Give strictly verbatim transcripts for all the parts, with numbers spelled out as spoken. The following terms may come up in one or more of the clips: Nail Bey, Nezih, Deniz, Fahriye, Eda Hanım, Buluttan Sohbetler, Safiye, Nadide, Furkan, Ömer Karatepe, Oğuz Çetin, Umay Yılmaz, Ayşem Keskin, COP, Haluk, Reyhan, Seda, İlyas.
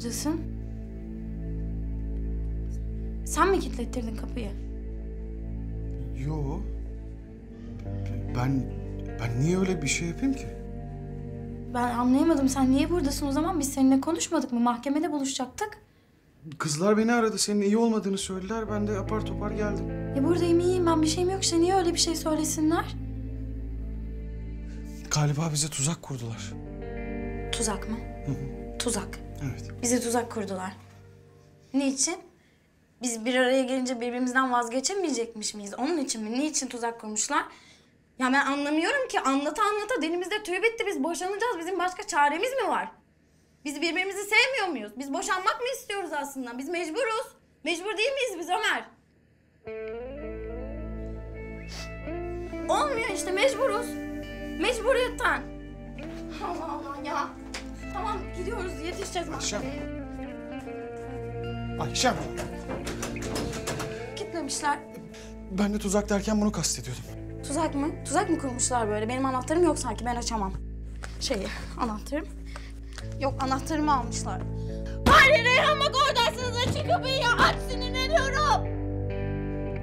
buradasın? Sen mi kilitlettirdin kapıyı? Yo. Ben, ben niye öyle bir şey yapayım ki? Ben anlayamadım. Sen niye buradasın o zaman? Biz seninle konuşmadık mı? Mahkemede buluşacaktık. Kızlar beni aradı. Senin iyi olmadığını söylediler. Ben de apar topar geldim. Ya buradayım, iyiyim ben. Bir şeyim yok işte. Niye öyle bir şey söylesinler? Galiba bize tuzak kurdular. Tuzak mı? Hı hı. Tuzak. Evet. Bize tuzak kurdular. Niçin? Biz bir araya gelince birbirimizden vazgeçemeyecekmiş miyiz? Onun için mi? Niçin tuzak kurmuşlar? Ya ben anlamıyorum ki. Anlata anlata dilimizde tüy bitti. Biz boşanacağız. Bizim başka çaremiz mi var? Biz birbirimizi sevmiyor muyuz? Biz boşanmak mı istiyoruz aslında? Biz mecburuz. Mecbur değil miyiz biz Ömer? Olmuyor işte, mecburuz. Mecburiyetten. Allah Allah ya. Tamam, gidiyoruz. Yetişeceğiz mahkemeye. Ayşem. Ayşem. Kitlemişler. Ben de tuzak derken bunu kastediyordum. Tuzak mı? Tuzak mı kurmuşlar böyle? Benim anahtarım yok sanki. Ben açamam. Şeyi, anahtarım. Yok, anahtarımı almışlar. Hayır Reyhan, bak oradaysınız. Açın kapıyı ya. Aç, sinirleniyorum.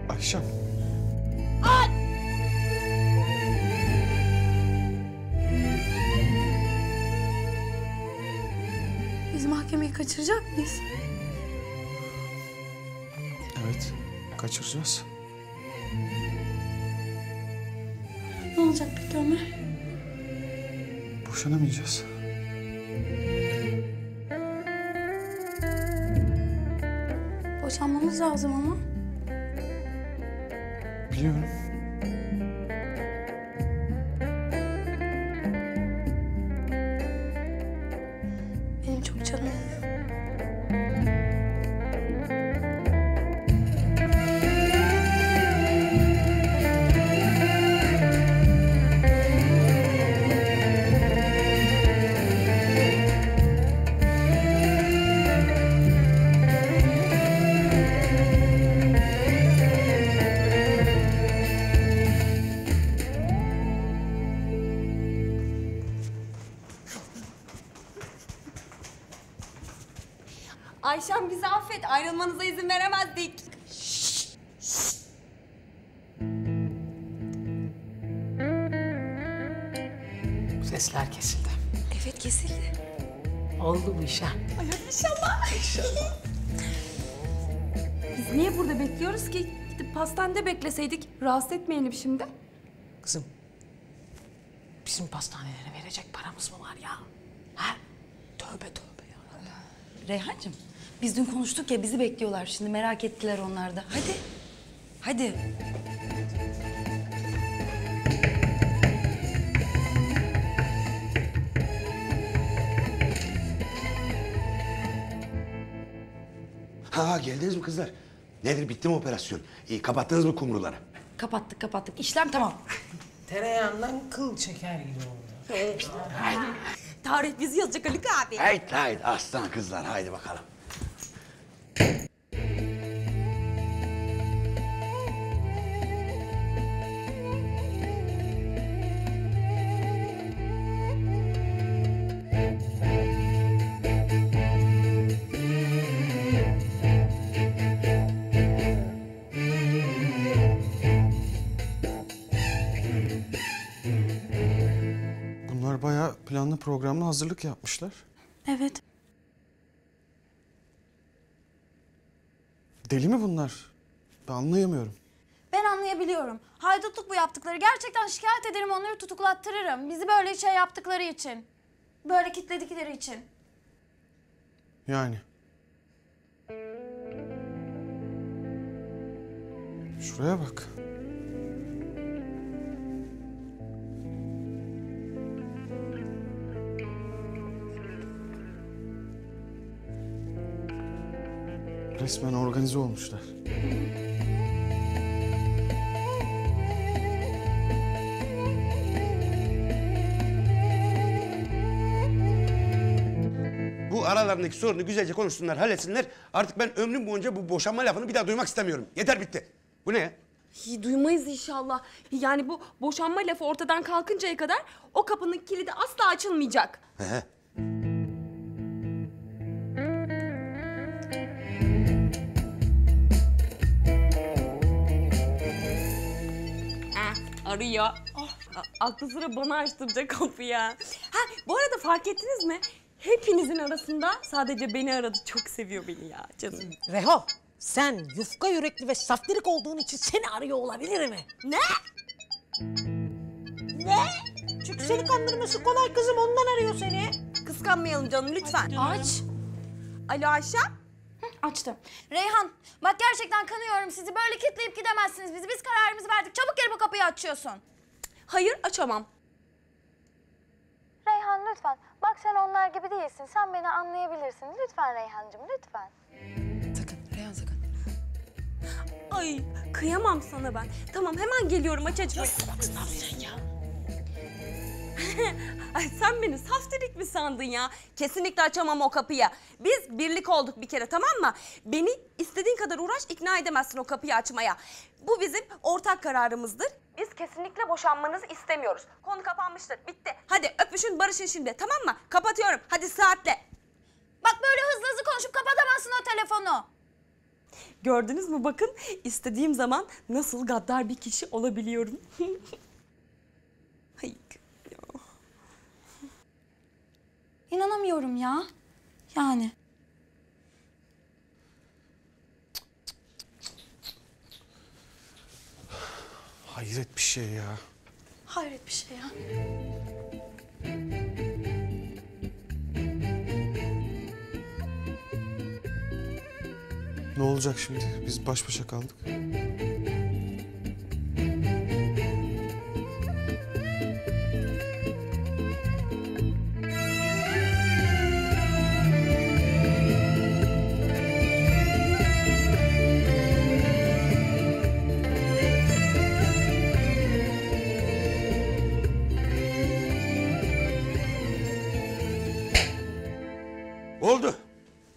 Ayşem. Aç. Biz mahkemeyi kaçıracak mıyız? Evet, kaçıracağız. Ne olacak peki Ömer? Boşanamayacağız. Boşanmamız lazım ama. Biliyorum. Benim çok canım. Ayşem bizi affet. Ayrılmanıza izin veremezdik. Şşş. Şşş. Sesler kesildi. Evet, kesildi. Oldu bu iş ha. Ay inşallah. İnşallah. Biz niye burada bekliyoruz ki? Gidip pastanede bekleseydik. Rahatsız etmeyelim şimdi. Kızım, bizim pastanelere verecek paramız mı var ya? Ha? Tövbe tövbe ya. Reyhancığım. Biz dün konuştuk ya, bizi bekliyorlar şimdi. Merak ettiler onlar da. Hadi. Hadi. Ha, geldiniz mi kızlar? Nedir, bitti mi operasyon? İyi, kapattınız mı kumruları? Kapattık, kapattık. İşlem tamam. Tereyağından kıl çeker gibi oldu. Haydi. Tarih bizi yazacak Haluk abi. Haydi, haydi. Aslan kızlar, haydi bakalım. Bunlar bayağı planlı programlı hazırlık yapmışlar. Evet. Deli mi bunlar? Ben anlayamıyorum. Ben anlayabiliyorum. Haydutluk bu yaptıkları. Gerçekten şikayet ederim, onları tutuklattırırım. Bizi böyle şey yaptıkları için. Böyle kitledikleri için. Yani. Şuraya bak. Resmen organize olmuşlar. Bu aralarındaki sorunu güzelce konuşsunlar, halletsinler. Artık ben ömrüm boyunca bu boşanma lafını bir daha duymak istemiyorum. Yeter, bitti. Bu ne ya? Hi, duymayız inşallah. Yani bu boşanma lafı ortadan kalkıncaya kadar o kapının kilidi asla açılmayacak. He. arıyor. Oh, aklı sıra bana açtıracak kapıyı. Ha, bu arada fark ettiniz mi? Hepinizin arasında sadece beni aradı. Çok seviyor beni ya canım. Reho, sen yufka yürekli ve saftirik olduğun için seni arıyor olabilir mi? Ne? Ne? Çünkü seni kandırması kolay kızım, ondan arıyor seni. Kıskanmayalım canım, lütfen. Aç. Alo Ayşem. Açtım. Reyhan, bak gerçekten kanıyorum sizi. Böyle kitleyip gidemezsiniz bizi. Biz kararımızı verdik. Çabuk geri bu kapıyı açıyorsun. Hayır, açamam. Reyhan lütfen. Bak sen onlar gibi değilsin. Sen beni anlayabilirsin. Lütfen Reyhancığım, lütfen. Sakın, Reyhan sakın. Ay, kıyamam sana ben. Tamam, hemen geliyorum. Aç aç. Saf sen ya. Ay sen beni saftirik mi sandın ya? Kesinlikle açamam o kapıyı. Biz birlik olduk bir kere, tamam mı? Beni istediğin kadar uğraş, ikna edemezsin o kapıyı açmaya. Bu bizim ortak kararımızdır. Biz kesinlikle boşanmanızı istemiyoruz. Konu kapanmıştır, bitti. Hadi öpüşün, barışın şimdi, tamam mı? Kapatıyorum, hadi saatle. Bak böyle hızlı hızlı konuşup kapatamazsın o telefonu. Gördünüz mü bakın, istediğim zaman nasıl gaddar bir kişi olabiliyorum. Hayır. İnanamıyorum ya. Yani. Hayret bir şey ya. Hayret bir şey ya. Ne olacak şimdi? Biz baş başa kaldık. Oldu.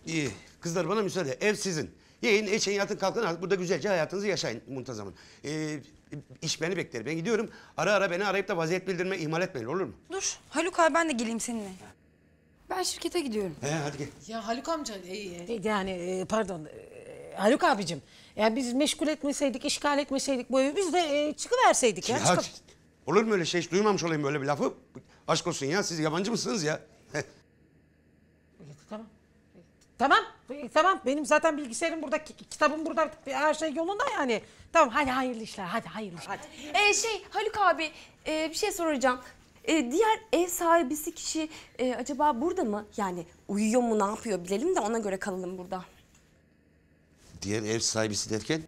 İyi. Kızlar bana müsaade. Ev sizin. Yiyin, eşeğin, yatın, kalkın artık. Burada güzelce hayatınızı yaşayın muntazaman. Ee, iş beni bekler. Ben gidiyorum. Ara ara beni arayıp da vaziyet bildirme, ihmal etmeyin. Olur mu? Dur. Haluk abi ben de geleyim seninle. Ben şirkete gidiyorum. He hadi gel. Ya Haluk amca iyi. Yani pardon. Haluk abicim. Ya biz meşgul etmeseydik, işgal etmeseydik bu evi. Biz de çıkıverseydik ya. ya olur mu öyle şey? Hiç duymamış olayım böyle bir lafı. Aşk olsun ya. Siz yabancı mısınız ya? Tamam. Tamam. Tamam. Benim zaten bilgisayarım burada, kitabım burada. Her şey yolunda yani. Tamam. Hadi hayırlı işler. Hadi hayırlı işler. Ee, şey Haluk abi e, bir şey soracağım. E, diğer ev sahibisi kişi e, acaba burada mı? Yani uyuyor mu, ne yapıyor bilelim de ona göre kalalım burada. Diğer ev sahibisi derken?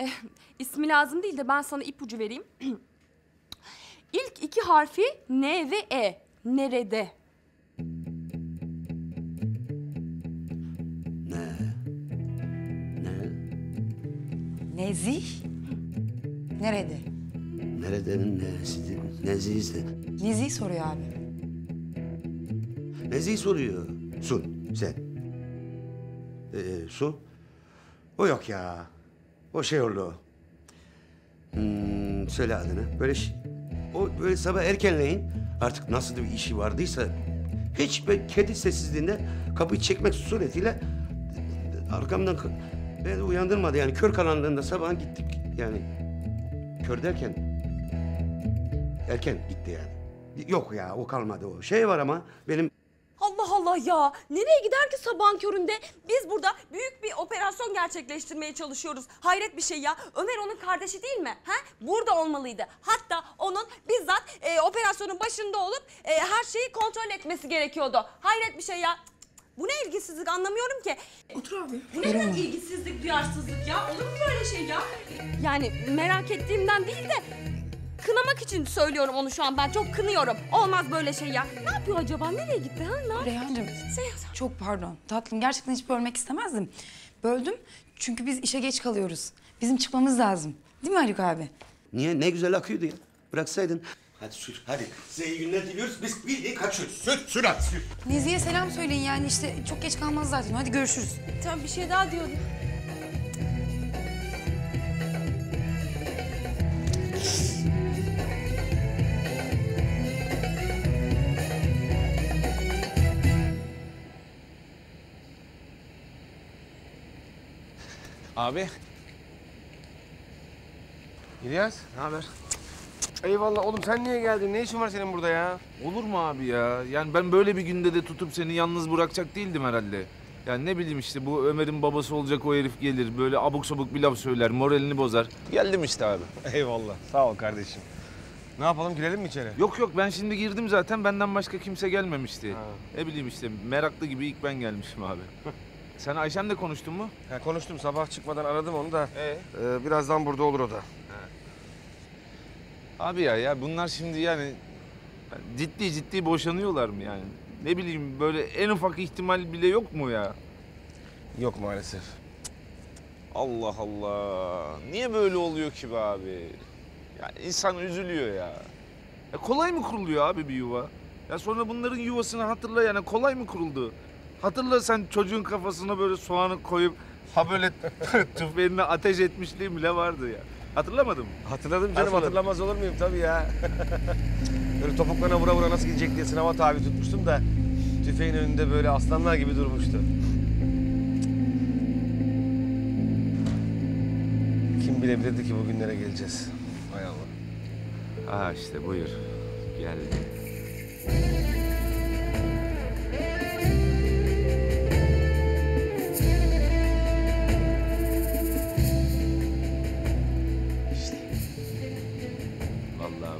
E, ismi lazım değil de ben sana ipucu vereyim. İlk iki harfi N ve E. Nerede? Nezih? Nerede? Neredenin neresidir? Nezih ise. Nezih soruyor abi. Nezih soruyor. Sun sen. Ee, su? O yok ya. O şey oldu. Hmm, söyle adını. Böyle o böyle sabah erkenleyin artık nasıl bir işi vardıysa hiç kedi sessizliğinde kapıyı çekmek suretiyle arkamdan beni uyandırmadı yani kör karanlığında sabahın gittik yani. Kör derken erken gitti yani. Yok ya o kalmadı o. Şey var ama benim... Allah Allah ya! Nereye gider ki sabahın köründe? Biz burada büyük bir operasyon gerçekleştirmeye çalışıyoruz. Hayret bir şey ya. Ömer onun kardeşi değil mi? He? Burada olmalıydı. Hatta onun bizzat e, operasyonun başında olup e, her şeyi kontrol etmesi gerekiyordu. Hayret bir şey ya. Bu ne ilgisizlik anlamıyorum ki. Otur abi. Bu neden ilgisizlik, duyarsızlık ya? Olur mu böyle şey ya? Yani merak ettiğimden değil de kınamak için söylüyorum onu şu an ben. Çok kınıyorum. Olmaz böyle şey ya. Ne yapıyor acaba? Nereye gitti ha? Reyhancığım çok pardon. Tatlım gerçekten hiç bölmek istemezdim. Böldüm çünkü biz işe geç kalıyoruz. Bizim çıkmamız lazım. Değil mi Haluk abi? Niye? Ne güzel akıyordu ya. Bıraksaydın. Hadi sür, hadi. Size iyi günler diliyoruz, biz bildiğin kaçıyoruz. Sür, sür hadi sür. Nezih'e selam söyleyin yani işte çok geç kalmaz zaten. Hadi görüşürüz. Tamam bir şey daha diyordum. Abi. İlyas, ne haber? Eyvallah oğlum, sen niye geldin? Ne işin var senin burada ya? Olur mu abi ya? Yani ben böyle bir günde de tutup seni yalnız bırakacak değildim herhalde. Yani ne bileyim işte, bu Ömer'in babası olacak o herif gelir, böyle abuk sabuk bir laf söyler, moralini bozar. Geldim işte abi. Eyvallah, sağ ol kardeşim. Ne yapalım, girelim mi içeri? Yok yok, ben şimdi girdim zaten, benden başka kimse gelmemişti. Ha. Ne bileyim işte, meraklı gibi ilk ben gelmişim abi. Sen Ayşem'le konuştun mu? Ha, konuştum, sabah çıkmadan aradım onu da. Ee? Ee, birazdan burada olur o da. Abi ya, ya bunlar şimdi yani ciddi ciddi boşanıyorlar mı yani? Ne bileyim, böyle en ufak ihtimal bile yok mu ya? Yok maalesef. Allah Allah. Niye böyle oluyor ki be abi? Ya insan üzülüyor ya. Ya kolay mı kuruluyor abi bir yuva? Ya sonra bunların yuvasını hatırla yani, kolay mı kuruldu? Hatırla sen çocuğun kafasına böyle soğanı koyup ha böyle tüfeğine ateş etmişliğim bile vardı ya. Hatırlamadın mı? Hatırladım canım, Hatırladım. hatırlamaz olur muyum tabii ya. Böyle topuklarına vura vura nasıl gidecek diye sınava tabi tutmuştum da tüfeğin önünde böyle aslanlar gibi durmuştu. Kim bilebilirdi ki bugünlere geleceğiz. Hay Allah. Aa işte buyur. Geldi.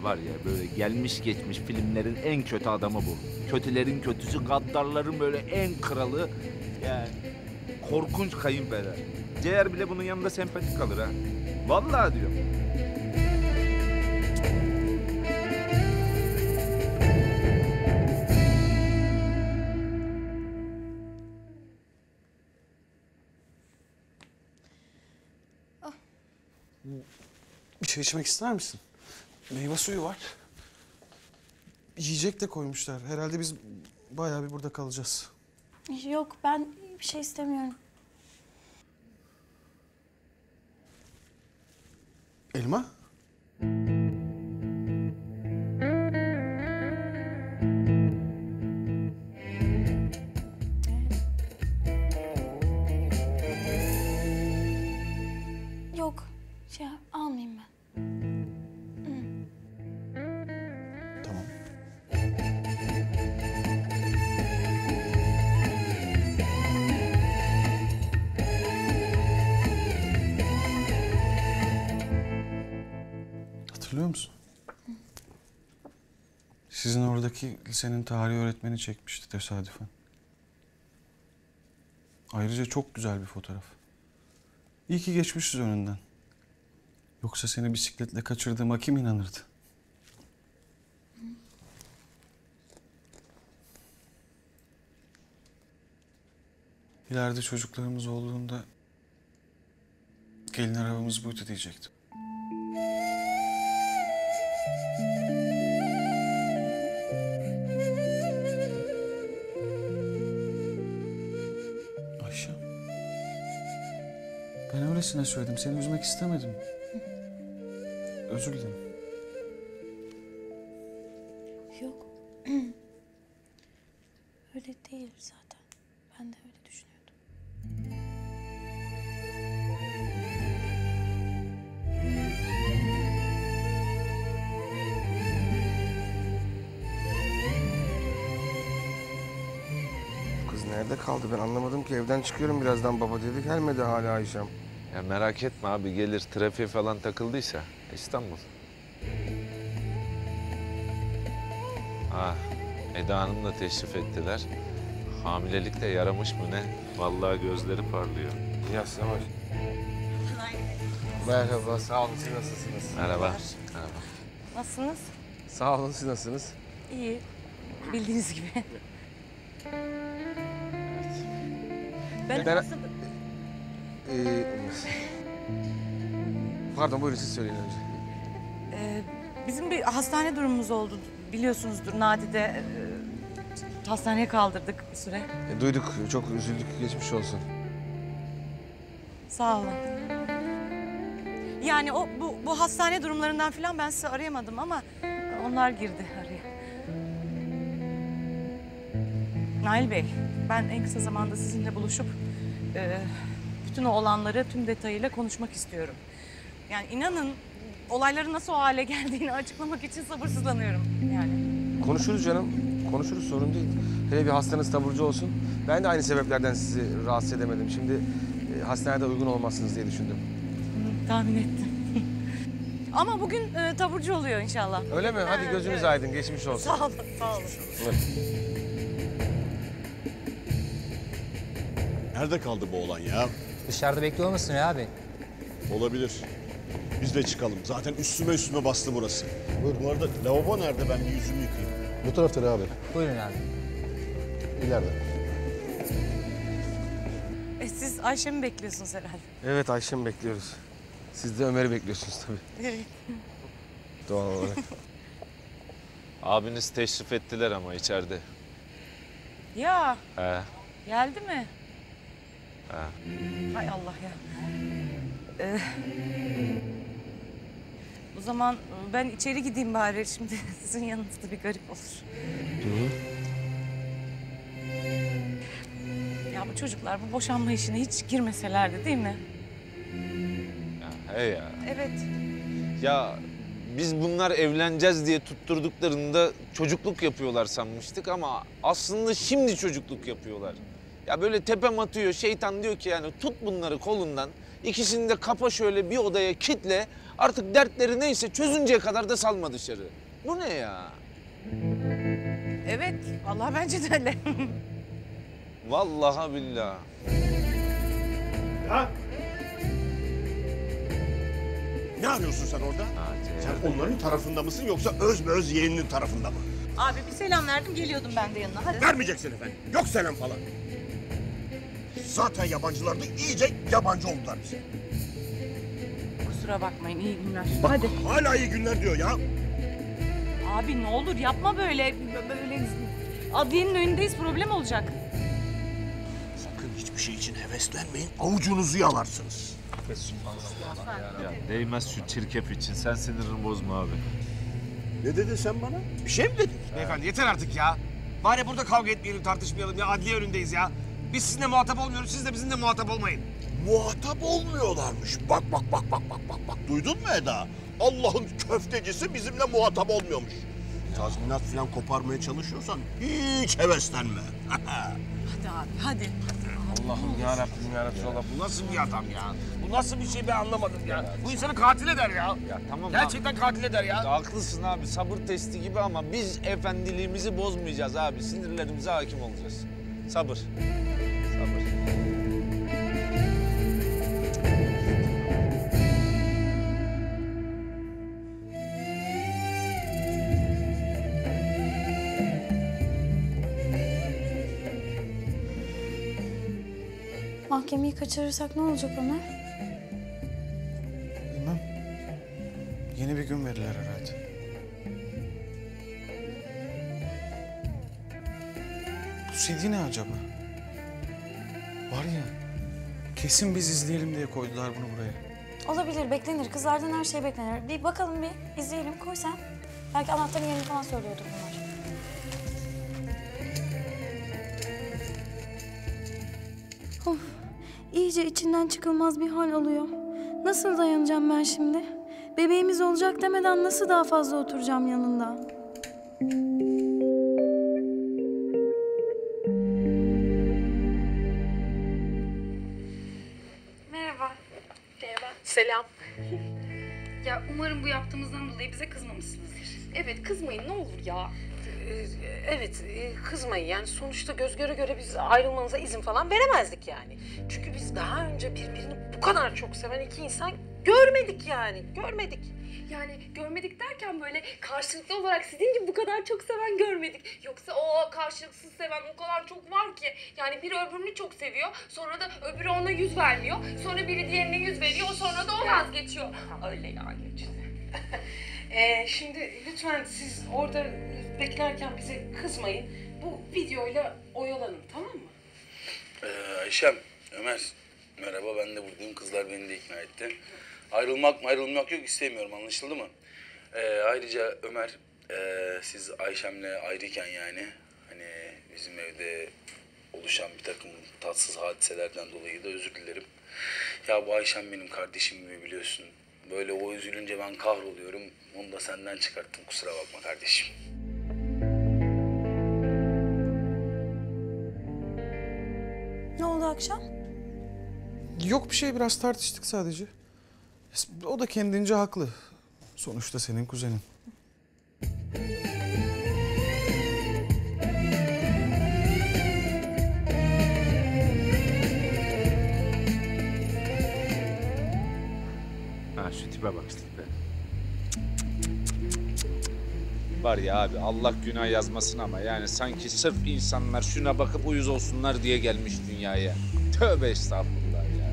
Var ya, böyle gelmiş geçmiş filmlerin en kötü adamı bu. Kötülerin kötüsü, gaddarların böyle en kralı. Yani korkunç kayınpeder. Ciğer bile bunun yanında sempatik kalır ha. Vallahi diyorum. Ah. Bir şey içmek ister misin? Meyve suyu var. Yiyecek de koymuşlar. Herhalde biz bayağı bir burada kalacağız. Yok, ben bir şey istemiyorum. Elma? Yok, şey almayayım ben. Biliyor musun? Sizin oradaki lisenin tarih öğretmeni çekmişti tesadüfen. Ayrıca çok güzel bir fotoğraf. İyi ki geçmişiz önünden. Yoksa seni bisikletle kaçırdığıma kim inanırdı? İleride çocuklarımız olduğunda gelin arabamız buydu diyecektim. Ben öylesine söyledim, seni üzmek istemedim. Özür dilerim. Yok. Öyle değil zaten. Ben de öyle düşünüyordum. Kız nerede kaldı? Ben anlamadım ki. Evden çıkıyorum birazdan baba dedi, gelmedi hala Ayşem. Ya merak etme abi, gelir, trafiğe falan takıldıysa İstanbul. Ah, Eda Hanım da teşrif ettiler. Hamilelik de yaramış mı ne? Vallahi gözleri parlıyor. İlyas, ne var? Merhaba, sağ olun. Siz nasılsınız? Merhaba. Merhaba. Nasılsınız? Sağ olun, siz nasılsınız? İyi, bildiğiniz gibi. Evet. Ben, ben... nasıl... Ee, pardon, buyurun siz söyleyin önce. Ee, bizim bir hastane durumumuz oldu, biliyorsunuzdur. Nadide e, hastaneye kaldırdık bir süre. E, duyduk, çok üzüldük. Geçmiş olsun. Sağ olun. Yani o bu, bu hastane durumlarından falan ben sizi arayamadım ama onlar girdi araya. Nail Bey, ben en kısa zamanda sizinle buluşup E, bütün o olanları tüm detayıyla konuşmak istiyorum. Yani inanın olayların nasıl o hale geldiğini açıklamak için sabırsızlanıyorum yani. Konuşuruz canım, konuşuruz, sorun değil. Hele bir hastanız taburcu olsun. Ben de aynı sebeplerden sizi rahatsız edemedim. Şimdi e, hastanede uygun olmazsınız diye düşündüm. Hı, tahmin ettim. Ama bugün e, taburcu oluyor inşallah. Öyle mi? Hadi gözünüz evet. aydın, geçmiş olsun. Sağ olun, sağ olun. Nerede kaldı bu olan ya? Dışarıda bekliyor musun ya abi? Olabilir. Biz de çıkalım. Zaten üstüme üstüme bastı burası. Buyurun. Bu arada lavabo nerede? Ben bir yüzümü yıkayayım. Bu tarafta abi. Buyurun abi. İleride. E siz Ayşem'i bekliyorsunuz herhalde. Evet, Ayşem'i bekliyoruz. Siz de Ömer'i bekliyorsunuz tabii. Evet. Doğal olarak. Abiniz teşrif ettiler ama içeride. Ya. He. Geldi mi? He. Hay Allah ya. Ee, o zaman ben içeri gideyim bari şimdi. Sizin yanınızda bir garip olur. Hı. Ya bu çocuklar bu boşanma işine hiç girmeselerdi değil mi? Ya, he ya. Evet. Ya biz bunlar evleneceğiz diye tutturduklarında çocukluk yapıyorlar sanmıştık ama aslında şimdi çocukluk yapıyorlar. Ya böyle tepem atıyor, şeytan diyor ki yani tut bunları kolundan, ikisini de kapa şöyle bir odaya kitle, artık dertleri neyse çözünceye kadar da salma dışarı. Bu ne ya? Evet, vallahi bence de öyle. Vallahi billahi. Ya! Ne arıyorsun sen orada? Sen onların tarafında mısın yoksa öz öz yeğeninin tarafında mı? Abi bir selam verdim, geliyordum ben de yanına. Hadi. Vermeyeceksin efendim, yok selam falan. Zaten yabancılar da iyice yabancı oldular bize. Kusura bakmayın, iyi günler. Bak, hadi. Hala iyi günler diyor ya. Abi ne olur yapma böyle. Böyle adliyenin önündeyiz, problem olacak. Sakın hiçbir şey için heveslenmeyin, avucunuzu yalarsınız. Ya, ya değmez şu çirkef için, sen sinirini bozma abi. Ne dedin sen bana? Bir şey mi dedin? Ha. Beyefendi yeter artık ya. Bari burada kavga etmeyelim, tartışmayalım ya, adliye önündeyiz ya. Biz sizinle muhatap olmuyoruz, siz de bizimle muhatap olmayın. Muhatap olmuyorlarmış. Bak, bak, bak, bak, bak, bak, bak. Duydun mu Eda? Allah'ın köftecisi bizimle muhatap olmuyormuş. Tazminat falan koparmaya çalışıyorsan hiç heveslenme. Hadi abi, hadi. Allah'ım yarabbim yarabbim Allah. Bu nasıl bir adam ya? Bu nasıl bir şey ben anlamadım ya. Bu insanı katil eder ya. Ya tamam. Gerçekten abi. Katil eder ya. Haklısın abi, sabır testi gibi ama biz efendiliğimizi bozmayacağız abi. Sinirlerimize hakim olacağız. Sabır. Sabır. Mahkemeyi kaçırırsak ne olacak Ömer? Bilmem. Yeni bir gün verirler herhalde. Bu C D ne acaba? Var ya, kesin biz izleyelim diye koydular bunu buraya. Olabilir, beklenir. Kızlardan her şey beklenir. Bir bakalım, bir izleyelim. Koy sen. Belki anahtarın yerini falan söylüyordur bunlar. Of, iyice içinden çıkılmaz bir hal alıyor. Nasıl dayanacağım ben şimdi? Bebeğimiz olacak demeden nasıl daha fazla oturacağım yanında? Selam. Ya umarım bu yaptığımızdan dolayı bize kızmamışsınızdır. Evet, kızmayın ne olur ya. Ee, evet, kızmayın yani sonuçta göz göre göre biz ayrılmanıza izin falan veremezdik yani. Çünkü biz daha önce birbirini bu kadar çok seven iki insan görmedik yani, görmedik. Yani görmedik derken böyle karşılıklı olarak sizin gibi bu kadar çok seven görmedik. Yoksa o karşılıksız seven o kadar çok var ki. Yani biri öbürünü çok seviyor, sonra da öbürü ona yüz vermiyor. Sonra biri diğerine yüz veriyor, sonra da o vazgeçiyor. Öyle yani. ee, şimdi lütfen siz orada beklerken bize kızmayın. Bu videoyla oyalanın, tamam mı? Ee, Ayşem, Ömer, merhaba ben de buradayım. Kızlar beni de ikna etti. Ayrılmak mı ayrılmak yok istemiyorum, anlaşıldı mı? Ee, ayrıca Ömer, e, siz Ayşem'le ayrıyken yani hani bizim evde oluşan bir takım tatsız hadiselerden dolayı da özür dilerim. Ya bu Ayşem benim kardeşim gibi biliyorsun. Böyle o üzülünce ben kahroluyorum. Onu da senden çıkarttım. Kusura bakma kardeşim. Ne oldu akşam? Yok bir şey. Biraz tartıştık sadece. O da kendince haklı. Sonuçta senin kuzenin. Ha şu tipe bak işte. Var ya abi Allah günah yazmasın ama yani sanki sırf insanlar şuna bakıp uyuz olsunlar diye gelmiş dünyaya. Tövbe estağfurullah ya.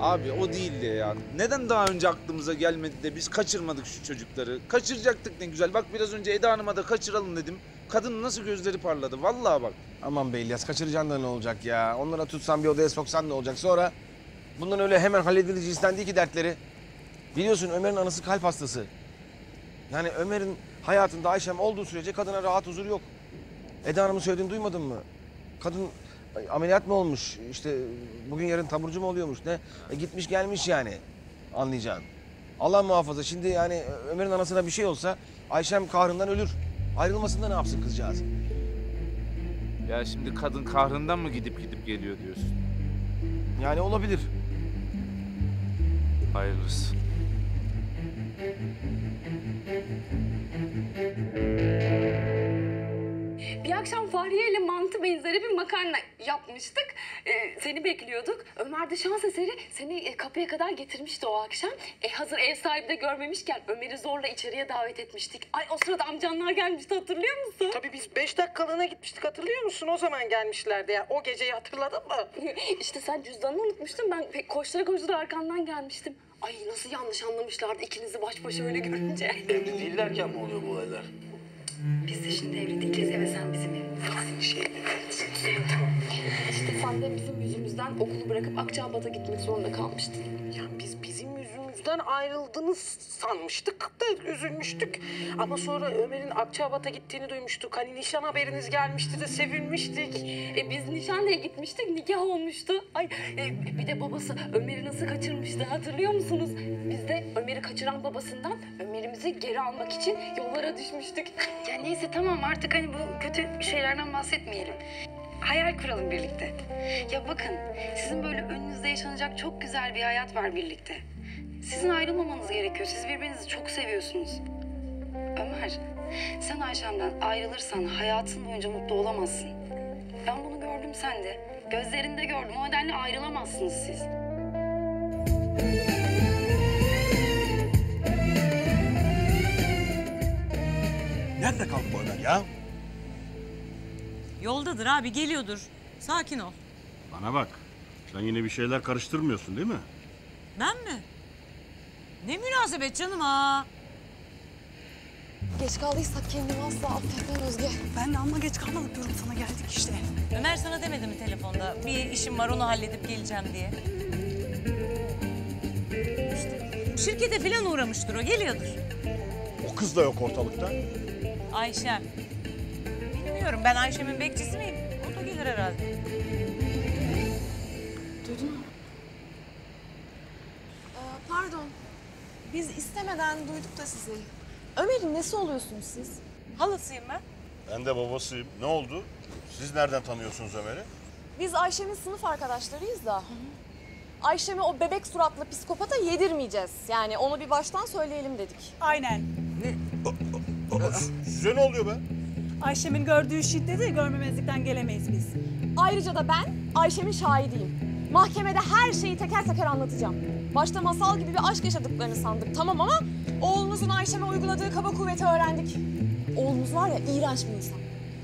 Abi o değil de ya. Neden daha önce aklımıza gelmedi de biz kaçırmadık şu çocukları? Kaçıracaktık ne güzel. Bak biraz önce Eda Hanım'a da kaçıralım dedim. Kadının nasıl gözleri parladı vallahi bak. Aman be İlyas, kaçıracaksın da ne olacak ya? Onlara tutsan bir odaya soksan ne olacak? Sonra bundan öyle hemen halledilici istendi ki dertleri. Biliyorsun Ömer'in anası kalp hastası. Yani Ömer'in hayatında Ayşem olduğu sürece kadına rahat huzur yok. Eda Hanım'ın söylediğini duymadın mı? Kadın ameliyat mı olmuş? İşte bugün yarın taburcu mu oluyormuş? Ne? E, gitmiş gelmiş yani. Anlayacağın. Allah muhafaza şimdi yani Ömer'in anasına bir şey olsa Ayşem kahrından ölür. Ayrılmasında ne yapsın kızcağız? Ya şimdi kadın kahrından mı gidip gidip geliyor diyorsun? Yani olabilir. Hayırlısı. Bir akşam Fahriye ile mantı benzeri bir makarna yapmıştık. Ee, seni bekliyorduk. Ömer de şans eseri seni kapıya kadar getirmişti o akşam. Ee, hazır ev sahibi de görmemişken Ömer'i zorla içeriye davet etmiştik. Ay o sırada amcanlar gelmişti, hatırlıyor musun? Tabii biz beş dakikalığına gitmiştik, hatırlıyor musun? O zaman gelmişlerdi ya. O geceyi hatırladın mı? İşte sen cüzdanını unutmuştun. Ben pek koştura koştura arkandan gelmiştim. Ay nasıl yanlış anlamışlardı ikinizi baş başa öyle görünce. Evli değillerken mi oluyor bu olaylar? Biz de şimdi evli değiliz ve sen bizim evimizdesin. Şey, işte sen de bizim yüzümüzden okulu bırakıp Akçabat'a gitmek zorunda kalmıştın. Ya biz bizim yüzümüzden ayrıldınız sanmıştık da üzülmüştük. Ama sonra Ömer'in Akçabat'a gittiğini duymuştuk. Hani nişan haberiniz gelmişti de sevinmiştik. E biz nişanla gitmiştik, nikah olmuştu. Ay e, bir de babası Ömer'i nasıl kaçırmıştı, hatırlıyor musunuz? Biz de Ömer'i kaçıran babasından Ömer'imizi geri almak için yollara düşmüştük. Ya neyse tamam artık hani bu kötü şeylerden bahsetmeyelim. Hayal kuralım birlikte. Ya bakın sizin böyle önünüzde yaşanacak çok güzel bir hayat var birlikte. Sizin ayrılmamanız gerekiyor. Siz birbirinizi çok seviyorsunuz. Ömer sen Ayşem'den ayrılırsan hayatın boyunca mutlu olamazsın. Ben bunu gördüm sende. Gözlerinde gördüm. O nedenle ayrılamazsınız siz. Nerede kaldı bu Ömer ya? Yoldadır abi, geliyordur. Sakin ol. Bana bak, sen yine bir şeyler karıştırmıyorsun değil mi? Ben mi? Ne münasebet canım ha? Geç kaldıysak kendimi asla affetmem Özge. Ben de ama geç kalmadık diyorum sana, geldik işte. Ömer sana demedi mi telefonda? Bir işim var, onu halledip geleceğim diye. İşte şirkete falan uğramıştır o, geliyordur. O kız da yok ortalıkta. Ayşem. Bilmiyorum, ben Ayşem'in bekçisi miyim? O da gelir herhalde. Duydun mu? Ee, pardon. Biz istemeden duyduk da sizi. Ömer'in nesi oluyorsunuz siz? Halasıyım ben. Ben de babasıyım. Ne oldu? Siz nereden tanıyorsunuz Ömer'i? Biz Ayşem'in sınıf arkadaşlarıyız da. Ayşem'i o bebek suratlı psikopata yedirmeyeceğiz. Yani onu bir baştan söyleyelim dedik. Aynen. Ne? Size ne oluyor be? Ayşem'in gördüğü şiddeti görmemezlikten gelemeyiz biz. Ayrıca da ben Ayşem'in şahidiyim. Mahkemede her şeyi teker teker anlatacağım. Başta masal gibi bir aşk yaşadıklarını sandık tamam ama oğlunuzun Ayşem'e uyguladığı kaba kuvveti öğrendik. Oğlunuz var ya iğrenç bir insan.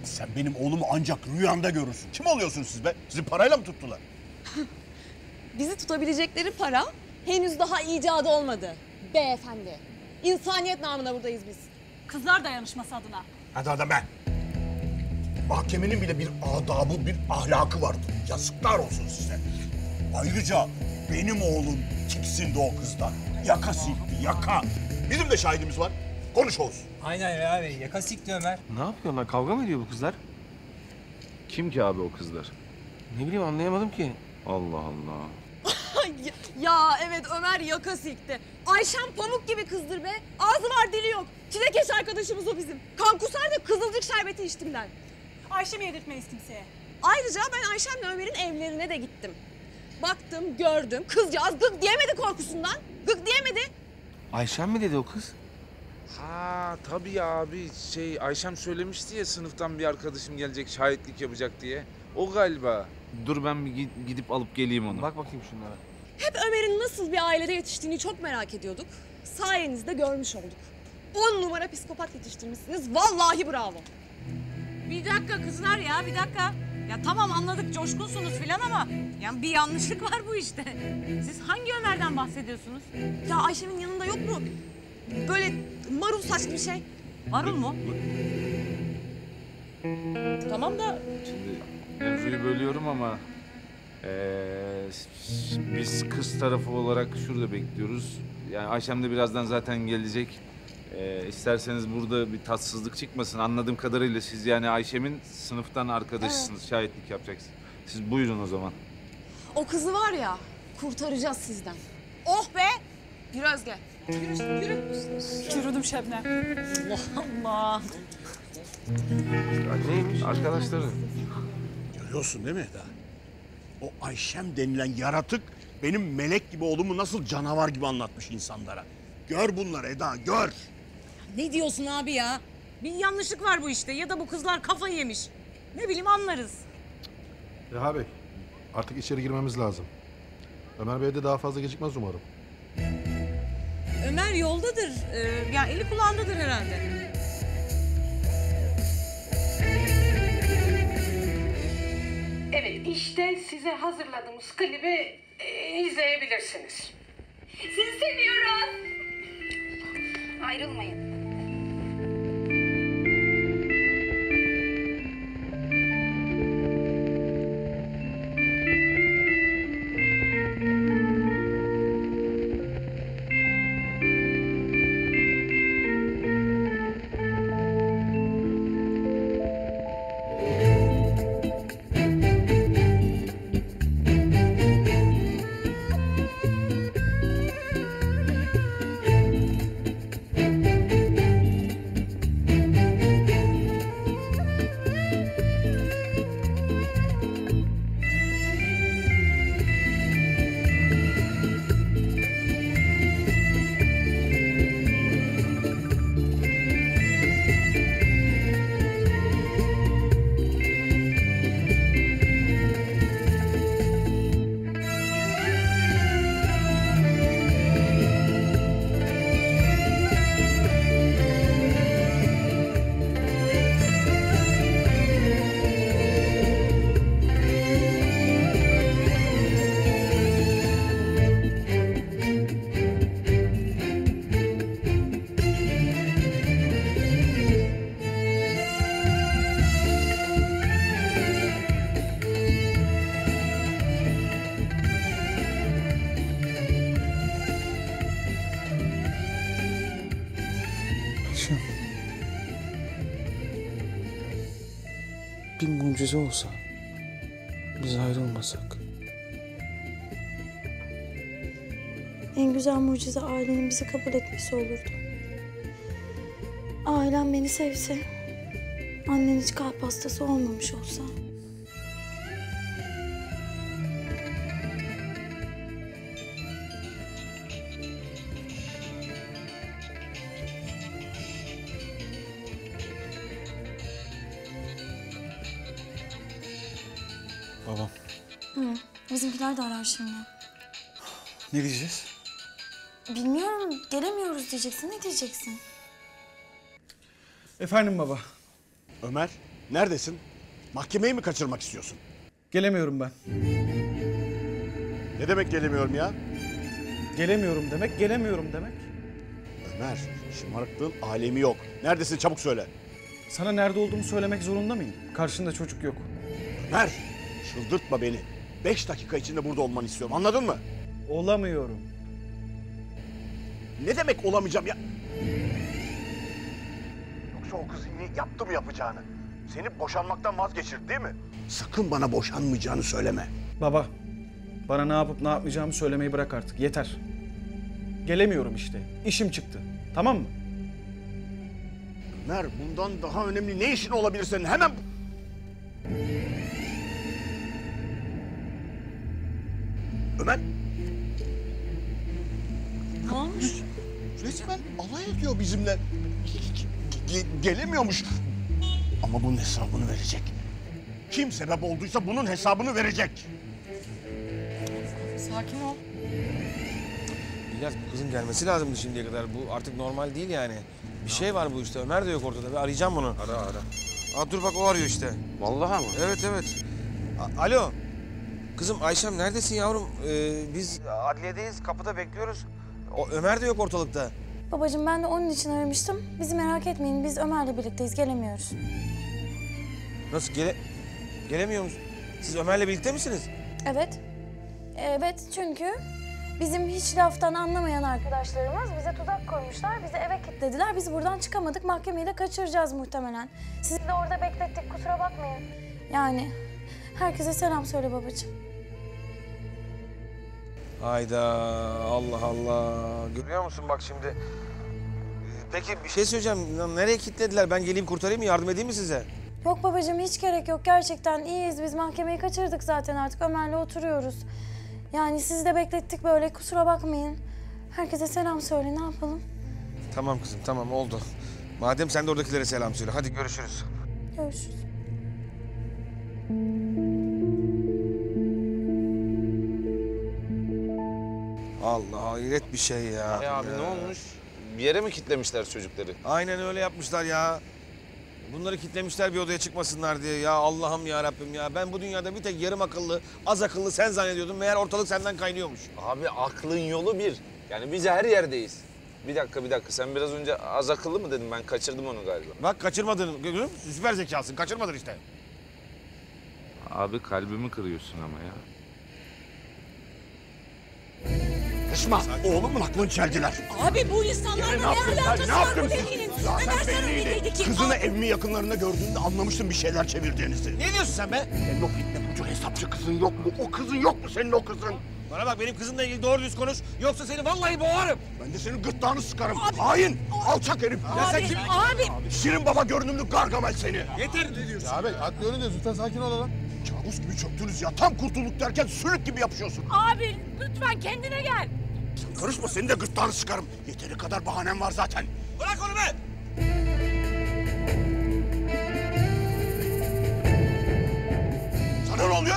Sen benim oğlumu ancak rüyanda görürsün. Kim oluyorsunuz siz be? Sizi parayla mı tuttular? Bizi tutabilecekleri para henüz daha icadı olmadı beyefendi. İnsaniyet namına buradayız biz. Kızlar dayanışması adına. Hadi adam ben. Mahkemenin bile bir adabı, bir ahlakı vardır. Yazıklar olsun size. Ayrıca benim oğlum tiksindi o kızdan. Yaka sikti, yaka. Bizim de şahidimiz var. Konuş Oğuz. Aynen ya abi, yaka sikti Ömer. Ne yapıyorlar? Kavga mı ediyor bu kızlar? Kim ki abi o kızlar? Ne bileyim, anlayamadım ki. Allah Allah. Ya evet, Ömer yaka sikti. Ayşem pamuk gibi kızdır be. Ağzı var dili yok. Çilek eş arkadaşımız o bizim. Kan kusar da kızılcık şerbeti içtim ben. Ayşem'i yedirtmeyiz kimseye. Ayrıca ben Ayşem'le Ömer'in evlerine de gittim. Baktım, gördüm. Kızcağız gık diyemedi korkusundan. Gık diyemedi. Ayşem mi dedi o kız? Ha tabii ya abi. Şey, Ayşem söylemişti ya sınıftan bir arkadaşım gelecek, şahitlik yapacak diye. O galiba. Dur ben bir gidip alıp geleyim onu. Bak bakayım şunlara. Hep Ömer'in nasıl bir ailede yetiştiğini çok merak ediyorduk. Sayenizde görmüş olduk. On numara psikopat yetiştirmişsiniz. Vallahi bravo. Bir dakika kızlar ya, bir dakika. Ya tamam anladık, coşkunsunuz filan ama yani bir yanlışlık var bu işte. Siz hangi Ömer'den bahsediyorsunuz? Ya Ayşem'in yanında yok mu? Böyle marul saçlı bir şey. Marul mu? Tamam da... Şimdi... Mevzuyu bölüyorum ama ee, biz kız tarafı olarak şurada bekliyoruz. Yani Ayşem de birazdan zaten gelecek. E, isterseniz burada bir tatsızlık çıkmasın. Anladığım kadarıyla siz yani Ayşem'in sınıftan arkadaşısınız, evet. Şahitlik yapacaksınız. Siz buyurun o zaman. O kızı var ya, kurtaracağız sizden. Oh be! Yürü Özge. Yürü, yürü. Yürüdüm Şebnem. Allah Allah. Neymiş? Arkadaşları. Biliyorsun değil mi Eda? O Ayşem denilen yaratık benim melek gibi oğlumu nasıl canavar gibi anlatmış insanlara. Gör bunları Eda, gör. Ne diyorsun abi ya? Bir yanlışlık var bu işte ya da bu kızlar kafayı yemiş. Ne bileyim anlarız. Reha Bey, artık içeri girmemiz lazım. Ömer Bey de daha fazla gecikmez umarım. Ömer yoldadır. Ee, ya eli kulağındadır herhalde. Evet, işte size hazırladığımız klibi e, izleyebilirsiniz. Sizi seviyoruz. Ayrılmayın. Bir mucize olsa, biz ayrılmasak. En güzel mucize ailenin bizi kabul etmesi olurdu. Ailem beni sevse, annen hiç kalp hastası olmamış olsa. Babam. Hı, bizimkiler de arar şimdi. Ne diyeceğiz? Bilmiyorum, gelemiyoruz diyeceksin, ne diyeceksin? Efendim baba. Ömer, neredesin? Mahkemeyi mi kaçırmak istiyorsun? Gelemiyorum ben. Ne demek gelemiyorum ya? Gelemiyorum demek, gelemiyorum demek. Ömer, şımarıklığın alemi yok. Neredesin, çabuk söyle. Sana nerede olduğumu söylemek zorunda mıyım? Karşında çocuk yok. Ömer! Çıldırtma beni. Beş dakika içinde burada olmanı istiyorum. Anladın mı? Olamıyorum. Ne demek olamayacağım ya? Yoksa o kız yine yaptı mı yapacağını? Seni boşanmaktan vazgeçirdi değil mi? Sakın bana boşanmayacağını söyleme. Baba, Bana ne yapıp ne yapmayacağımı söylemeyi bırak artık. Yeter. Gelemiyorum işte. İşim çıktı. Tamam mı? Ömer, bundan daha önemli ne işin olabilir senin? Hemen... Ömer! Ne olmuş? Resmen alay ediyor bizimle. Ge gelemiyormuş. Ama bunun hesabını verecek. Kim sebep olduysa bunun hesabını verecek. Sakin ol. İlyas, bu kızın gelmesi lazımdı şimdiye kadar. Bu artık normal değil yani. Bir şey var bu işte. Ömer de yok ortada. Ben arayacağım bunu. Ara ara. Aa, dur bak o arıyor işte. Vallahi mı? Evet evet. A Alo. Kızım Ayşem neredesin yavrum? Ee, biz adliyedeyiz. Kapıda bekliyoruz. O, Ömer de yok ortalıkta. Babacığım ben de onun için aramıştım. Bizi merak etmeyin. Biz Ömer'le birlikteyiz. Gelemiyoruz. Nasıl? Gele... Gelemiyor musun? Siz Ömer'le birlikte misiniz? Evet. Evet çünkü bizim hiç laftan anlamayan arkadaşlarımız bize tuzak koymuşlar, bizi eve kilitlediler. Biz buradan çıkamadık, mahkemeyi de kaçıracağız muhtemelen. Sizi de orada beklettik, kusura bakmayın. Yani herkese selam söyle babacığım. Hayda, Allah Allah. Görüyor musun bak şimdi? Peki bir şey söyleyeceğim, nereye kilitlediler? Ben geleyim kurtarayım mı, yardım edeyim mi size? Yok babacığım, hiç gerek yok. Gerçekten iyiyiz. Biz mahkemeyi kaçırdık zaten artık. Ömer'le oturuyoruz. Yani sizi de beklettik böyle. Kusura bakmayın. Herkese selam söyle. Ne yapalım? Tamam kızım, tamam. Oldu. Madem sen de oradakilere selam söyle. Hadi görüşürüz. Görüşürüz. Allah hayret bir şey ya. Ay abi ya. Ne olmuş? Bir yere mi kitlemişler çocukları? Aynen öyle yapmışlar ya. Bunları kitlemişler bir odaya çıkmasınlar diye. Ya Allah'ım ya Rabbim ya. Ben bu dünyada bir tek yarım akıllı, az akıllı sen zannediyordum. Meğer ortalık senden kaynıyormuş. Abi aklın yolu bir. Yani biz her yerdeyiz. Bir dakika bir dakika. Sen biraz önce az akıllı mı dedin? Ben kaçırdım onu galiba. Bak kaçırmadın. Görüyor musun? Süper zekasın. Kaçırmadın işte. Abi kalbimi kırıyorsun ama ya. Kışma. Oğlumun aklını çeldiler. Abi bu insanlarla ne alakası var bu delinin? Ömer sana neydi ki? Kızını evimin yakınlarında gördüğünde anlamıştım bir şeyler çevirdiğinizi. Ne diyorsun sen be? Senin o fitne bucu hesapçı kızın yok mu? O kızın yok mu senin o kızın? Bana bak benim kızımla ilgili doğru düz konuş. Yoksa seni vallahi boğarım. Ben de senin gırtlağını sıkarım. Abi, hain, abi, alçak herif. Ya sen kim? Abi. Şirin baba görünümlü Gargamel seni. Yeter ne diyorsun? Ya abi aklı öyle diyorsun. Sen sakin ol lan. Kabus gibi çöktünüz ya. Tam kurtulduk derken sülük gibi yapışıyorsun. Abi lütfen kendine gel. Sen karışma senin de gırtlağını sıkarım. Yeteri kadar bahanem var zaten. Bırak onu be! Sana ne oluyor?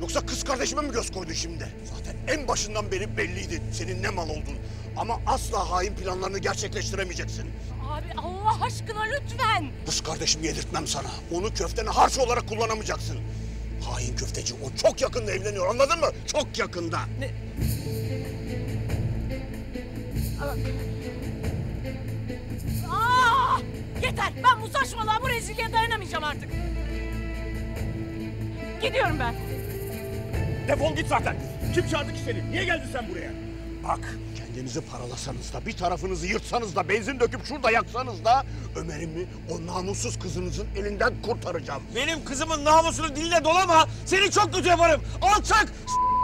Yoksa kız kardeşime mi göz koydun şimdi? Zaten en başından beri belliydi senin ne mal olduğun. Ama asla hain planlarını gerçekleştiremeyeceksin. Abi Allah aşkına lütfen. Kız kardeşimi yedirtmem sana. Onu köftene harç olarak kullanamayacaksın. Hain köfteci o çok yakında evleniyor anladın mı? Çok yakında. Ne? Aa, yeter ben bu saçmalığa bu rezilliğe dayanamayacağım artık. Gidiyorum ben. Defol git zaten. Kim çağırdı ki seni? Niye geldin sen buraya? Bak kendinizi paralasanız da bir tarafınızı yırtsanız da benzin döküp şurada yaksanız da Ömer'imi o namussuz kızınızın elinden kurtaracağım. Benim kızımın namusunu diline dolama. Seni çok kötü yaparım. Alçak!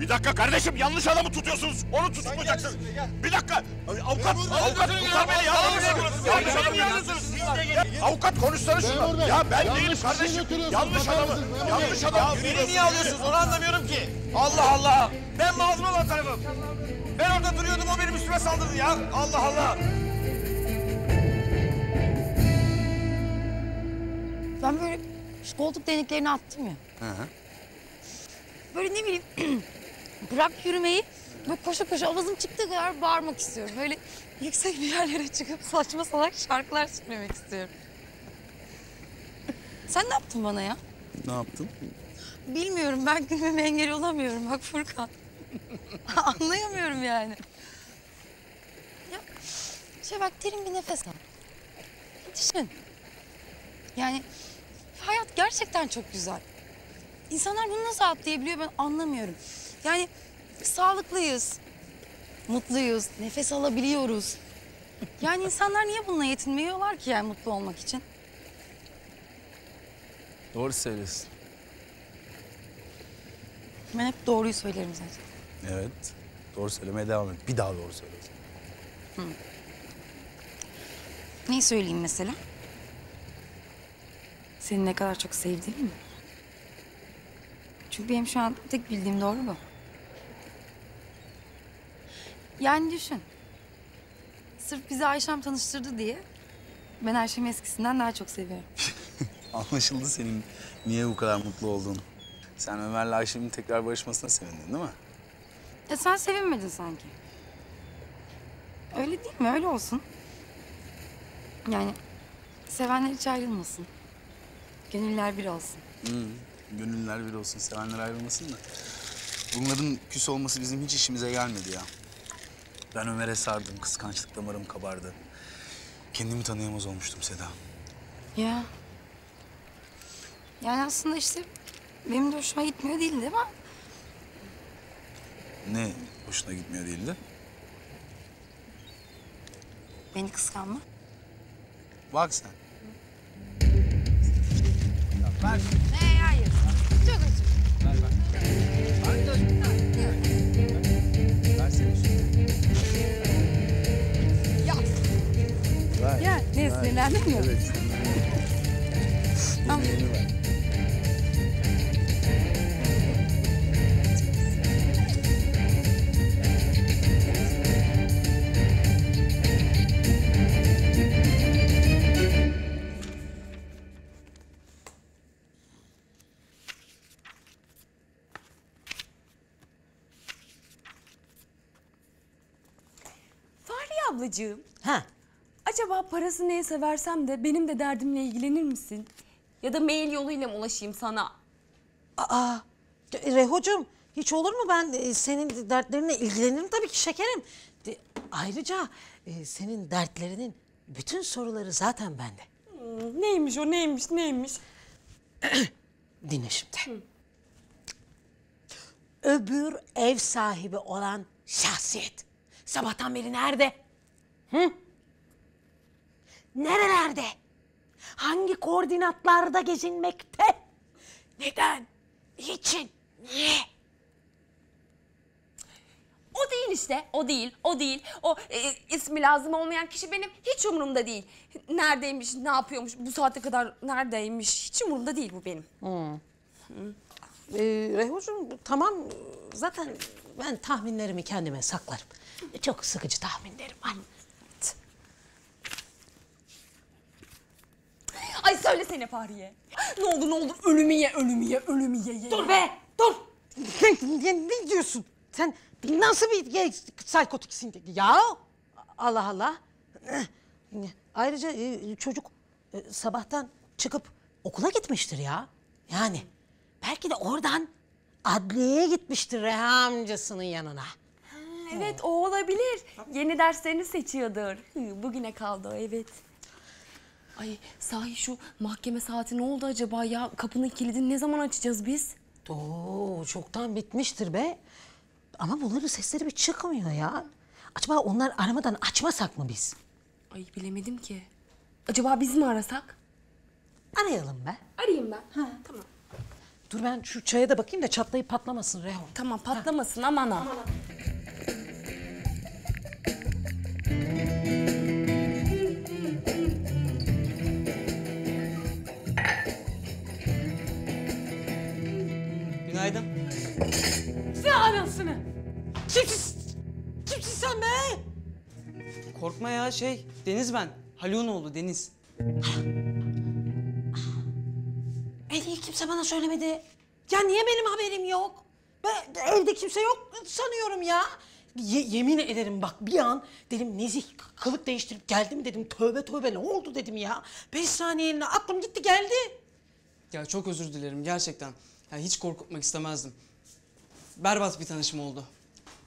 Bir dakika kardeşim, yanlış adamı tutuyorsunuz. Onu tutmayacaksınız. Bir dakika. Avukat, avukat tutar beni ya. Yanlış adamı yanlışsınız. Avukat konuşsanız şuna. Ya ben değilim kardeşim. Yanlış adamı. Yanlış adamı. Beni niye alıyorsunuz? Onu anlamıyorum ki. Allah Allah. Ben mazlum olan tarafım. Ben orada duruyordum, o benim üstüme saldırdı ya. Allah Allah. Ben böyle koltuk değneklerini attım ya. Hı hı. Böyle ne bileyim, bırak yürümeyi, böyle koşa koşa avazım çıktığı kadar bağırmak istiyorum. Böyle yüksek bir yerlere çıkıp saçma salak şarkılar söylemek istiyorum. Sen ne yaptın bana ya? Ne yaptım? Bilmiyorum, ben gülmeme engel olamıyorum bak Furkan. Anlayamıyorum yani. Ya Rahatça bak, derin bir nefes al. Düşün. Yani hayat gerçekten çok güzel. İnsanlar bunu nasıl atlayabiliyor ben anlamıyorum. Yani sağlıklıyız, mutluyuz, nefes alabiliyoruz. Yani insanlar niye bununla yetinmiyorlar ki yani mutlu olmak için? Doğru söylüyorsun. Ben hep doğruyu söylerim zaten. Evet, doğru söylemeye devam et. Bir daha doğru söyleyeceğim. Hı. Neyi söyleyeyim mesela? Seni ne kadar çok sevdiğimi mi? Çünkü benim şu an tek bildiğim doğru bu. Yani düşün. Sırf bizi Ayşem tanıştırdı diye ben Ayşem'i eskisinden daha çok seviyorum. Anlaşıldı senin niye bu kadar mutlu olduğun. Sen Ömer'le Ayşem'in tekrar barışmasına sevindin değil mi? E sen sevinmedin sanki. Öyle değil mi? Öyle olsun. Yani sevenler hiç ayrılmasın. Gönüller bir olsun. Hmm, gönüller bir olsun. Sevenler ayrılmasın da. Bunların küs olması bizim hiç işimize gelmedi ya. Ben Ömer'e sardım. Kıskançlık damarım kabardı. Kendimi tanıyamaz olmuştum Seda. Ya. Yani aslında işte benim de hoşuma gitmiyor değildi ama. Ne hoşuna gitmiyor değildi? Beni kıskanma. Bak sen. Ver. Hey, hayır. Çok özür. Ver, ver. Ver, dur. Ver. Ver, versene şunu. Ya. Ver. Ya, ne sinirlendin mi? Evet. Tamam. Ablacığım, ha. Acaba parası neye seversem de benim de derdimle ilgilenir misin? Ya da mail yoluyla mı ulaşayım sana? Aa, Rehocuğum hiç olur mu? Ben senin dertlerinle ilgilenirim tabii ki şekerim. Ayrıca senin dertlerinin bütün soruları zaten bende. Hmm, neymiş o, neymiş, neymiş? Dinle şimdi. Hı. Öbür ev sahibi olan şahsiyet. Sabahtan beri nerede? Hı? Nerelerde? Hangi koordinatlarda gezinmekte? Neden? Niçin? Niye? O değil işte, o değil, o değil. O e, ismi lazım olmayan kişi benim hiç umurumda değil. Neredeymiş, ne yapıyormuş, bu saate kadar neredeymiş hiç umurumda değil bu benim. Hmm. Hı. Ee, Rehocuğum tamam zaten ben tahminlerimi kendime saklarım. Çok sıkıcı tahminlerim var. Ay söylesene Fahriye. Ne oldu ne oldu? Ölümü ye, ölümü ye, ölümü ye. Dur be, dur. Ne, ne diyorsun? Sen nasıl bir psikotiksin ya? Allah Allah. Ayrıca çocuk sabahtan çıkıp okula gitmiştir ya. Yani belki de oradan adliyeye gitmiştir Reha amcasının yanına. Ha, evet o olabilir. Yeni derslerini seçiyordur. Bugüne kaldı o evet. Ay sahi şu mahkeme saati ne oldu acaba ya? Kapının kilidini ne zaman açacağız biz? Oo çoktan bitmiştir be. Ama bunların sesleri bir çıkmıyor ya. Acaba onlar aramadan açmasak mı biz? Ay bilemedim ki. Acaba biz mi arasak? Arayalım be. Arayayım ben. Ha tamam. Dur ben şu çaya da bakayım da çatlayıp patlamasın Reho. Tamam patlamasın ha. Aman ha. Günaydın. Sen anasını. Kimsin? Kimsin sen be? Korkma ya şey Deniz ben. Haluk'un oğlu Deniz. E niye kimse bana söylemedi? Ya niye benim haberim yok? Ben, evde kimse yok sanıyorum ya. Ye, yemin ederim bak bir an dedim Nezih kılık değiştirip geldim dedim. Tövbe tövbe ne oldu dedim ya. Beş saniyeyle aklım gitti geldi. Ya çok özür dilerim gerçekten. Ya hiç korkutmak istemezdim. Berbat bir tanışma oldu.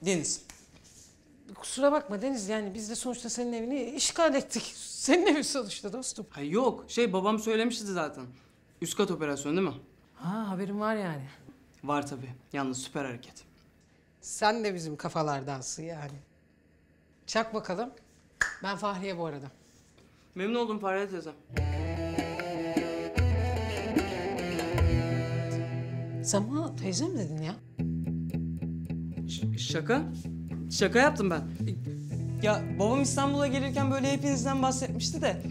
Deniz. Kusura bakma Deniz, yani biz de sonuçta senin evini işgal ettik. Senin evi sonuçta dostum. Ha yok, şey babam söylemişti zaten. Üst kat operasyonu değil mi? Ha, haberin var yani. Var tabii. Yalnız süper hareket. Sen de bizim kafalardansın yani. Çak bakalım. Ben Fahriye bu arada. Memnun oldum Fahriye teyze. Sen bana teyze mi dedin ya? Ş şaka? Şaka yaptım ben. Ya babam İstanbul'a gelirken böyle hepinizden bahsetmişti de...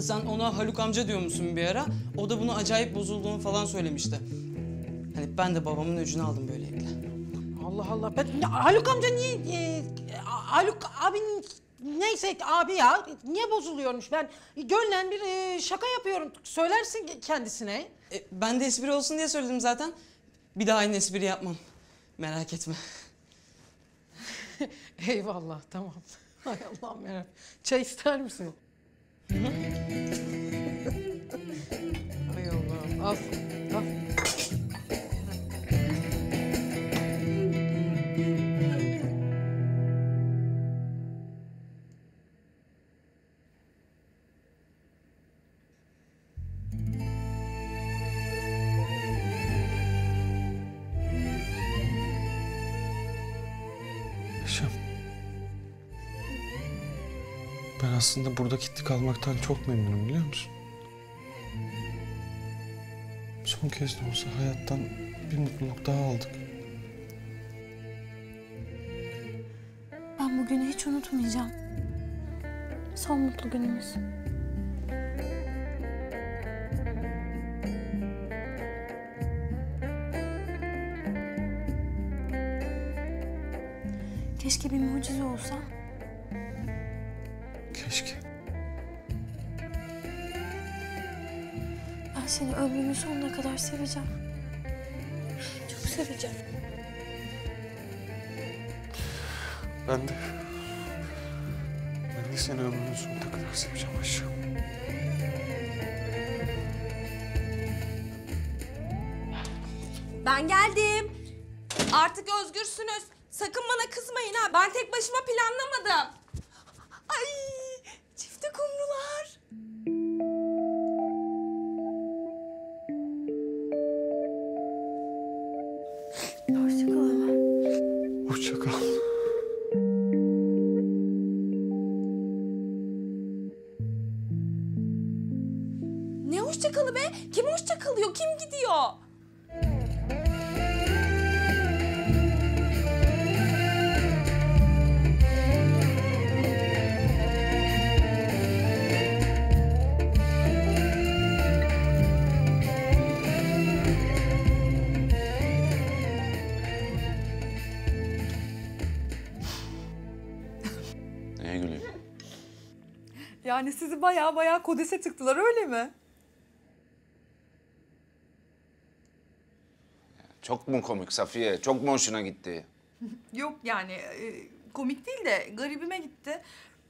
Sen ona Haluk amca diyor musun bir ara? O da bunu acayip bozulduğunu falan söylemişti. Hani ben de babamın öcünü aldım böylelikle. Allah Allah. Ben, ya, Haluk amca niye... E, Haluk abinin... Neyse abi ya, niye bozuluyormuş? Ben gönlen bir e, şaka yapıyorum. Söylersin kendisine. E, ben de espri olsun diye söyledim zaten. Bir daha aynı espri yapmam. Merak etme. Eyvallah, tamam. Hay Allah'ım yarabbim. Çay ister misin? Hay Allah'ım. Al, al. Aslında burada gitti kalmaktan çok memnunum, biliyor musun? Son kez de olsa hayattan bir mutluluk daha aldık. Ben bugünü hiç unutmayacağım. Son mutlu günümüz. Keşke bir mucize olsa. Ben seni ömrümün sonuna kadar seveceğim. Çok seveceğim. Ben de... Ben de seni ömrümün sonuna kadar seveceğim aşkım. Ben geldim. Artık özgürsünüz. Sakın bana kızmayın ha. Ben tek başıma planlamadım. Ay! Yani sizi bayağı bayağı kodese tıktılar, öyle mi? Çok mu komik Safiye? Çok mu hoşuna gitti? Yok yani e, komik değil de garibime gitti.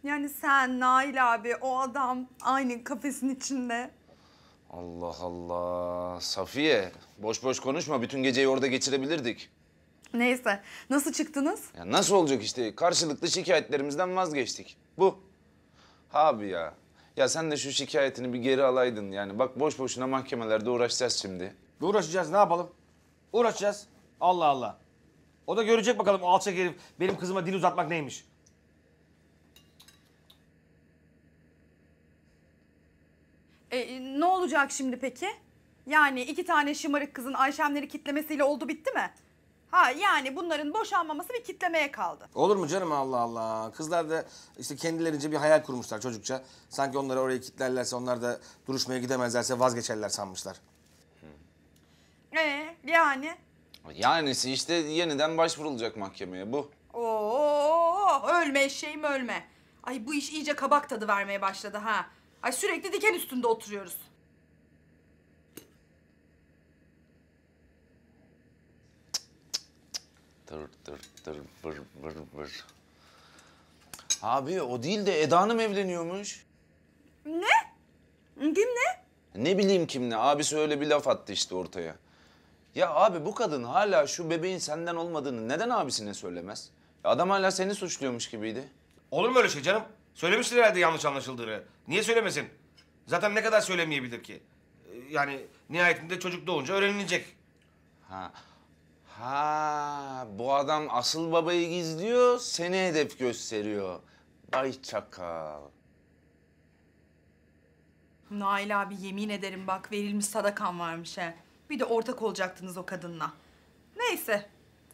Yani sen, Nail abi, o adam aynı kafesin içinde. Allah Allah. Safiye, boş boş konuşma. Bütün geceyi orada geçirebilirdik. Neyse. Nasıl çıktınız? Ya nasıl olacak işte. Karşılıklı şikayetlerimizden vazgeçtik. Bu. Abi ya, ya sen de şu şikayetini bir geri alaydın yani. Bak boş boşuna mahkemelerde uğraşacağız şimdi. Uğraşacağız, ne yapalım? Uğraşacağız. Allah Allah. O da görecek bakalım o alçak herif benim kızıma dil uzatmak neymiş. E, ne olacak şimdi peki? Yani iki tane şımarık kızın Ayşemleri kitlemesiyle oldu bitti mi? Ha yani bunların boşanmaması bir kitlemeye kaldı. Olur mu canım, Allah Allah. Kızlar da işte kendilerince bir hayal kurmuşlar çocukça. Sanki onları oraya kitlerlerse, onlar da duruşmaya gidemezlerse vazgeçerler sanmışlar. Ee yani? Yani işte yeniden başvurulacak mahkemeye bu. Oo, ölme eşeğim ölme. Ay bu iş iyice kabak tadı vermeye başladı ha. Ay sürekli diken üstünde oturuyoruz. Dır dır dır vır vır vır. Abi o değil de Eda Hanım evleniyormuş. Ne? Kimle? Ne bileyim kimle. Abisi öyle bir laf attı işte ortaya. Ya abi bu kadın hala şu bebeğin senden olmadığını neden abisine söylemez? Adam hala seni suçluyormuş gibiydi. Olur mu öyle şey canım? Söylemiştir herhalde yanlış anlaşıldığını. Niye söylemesin? Zaten ne kadar söylemeyebilir ki? Yani nihayetinde çocuk doğunca öğrenilecek. Ha. Ha, bu adam asıl babayı gizliyor, seni hedef gösteriyor. Bay çakal. Nail abi yemin ederim bak verilmiş sadakan varmış he. Bir de ortak olacaktınız o kadınla. Neyse.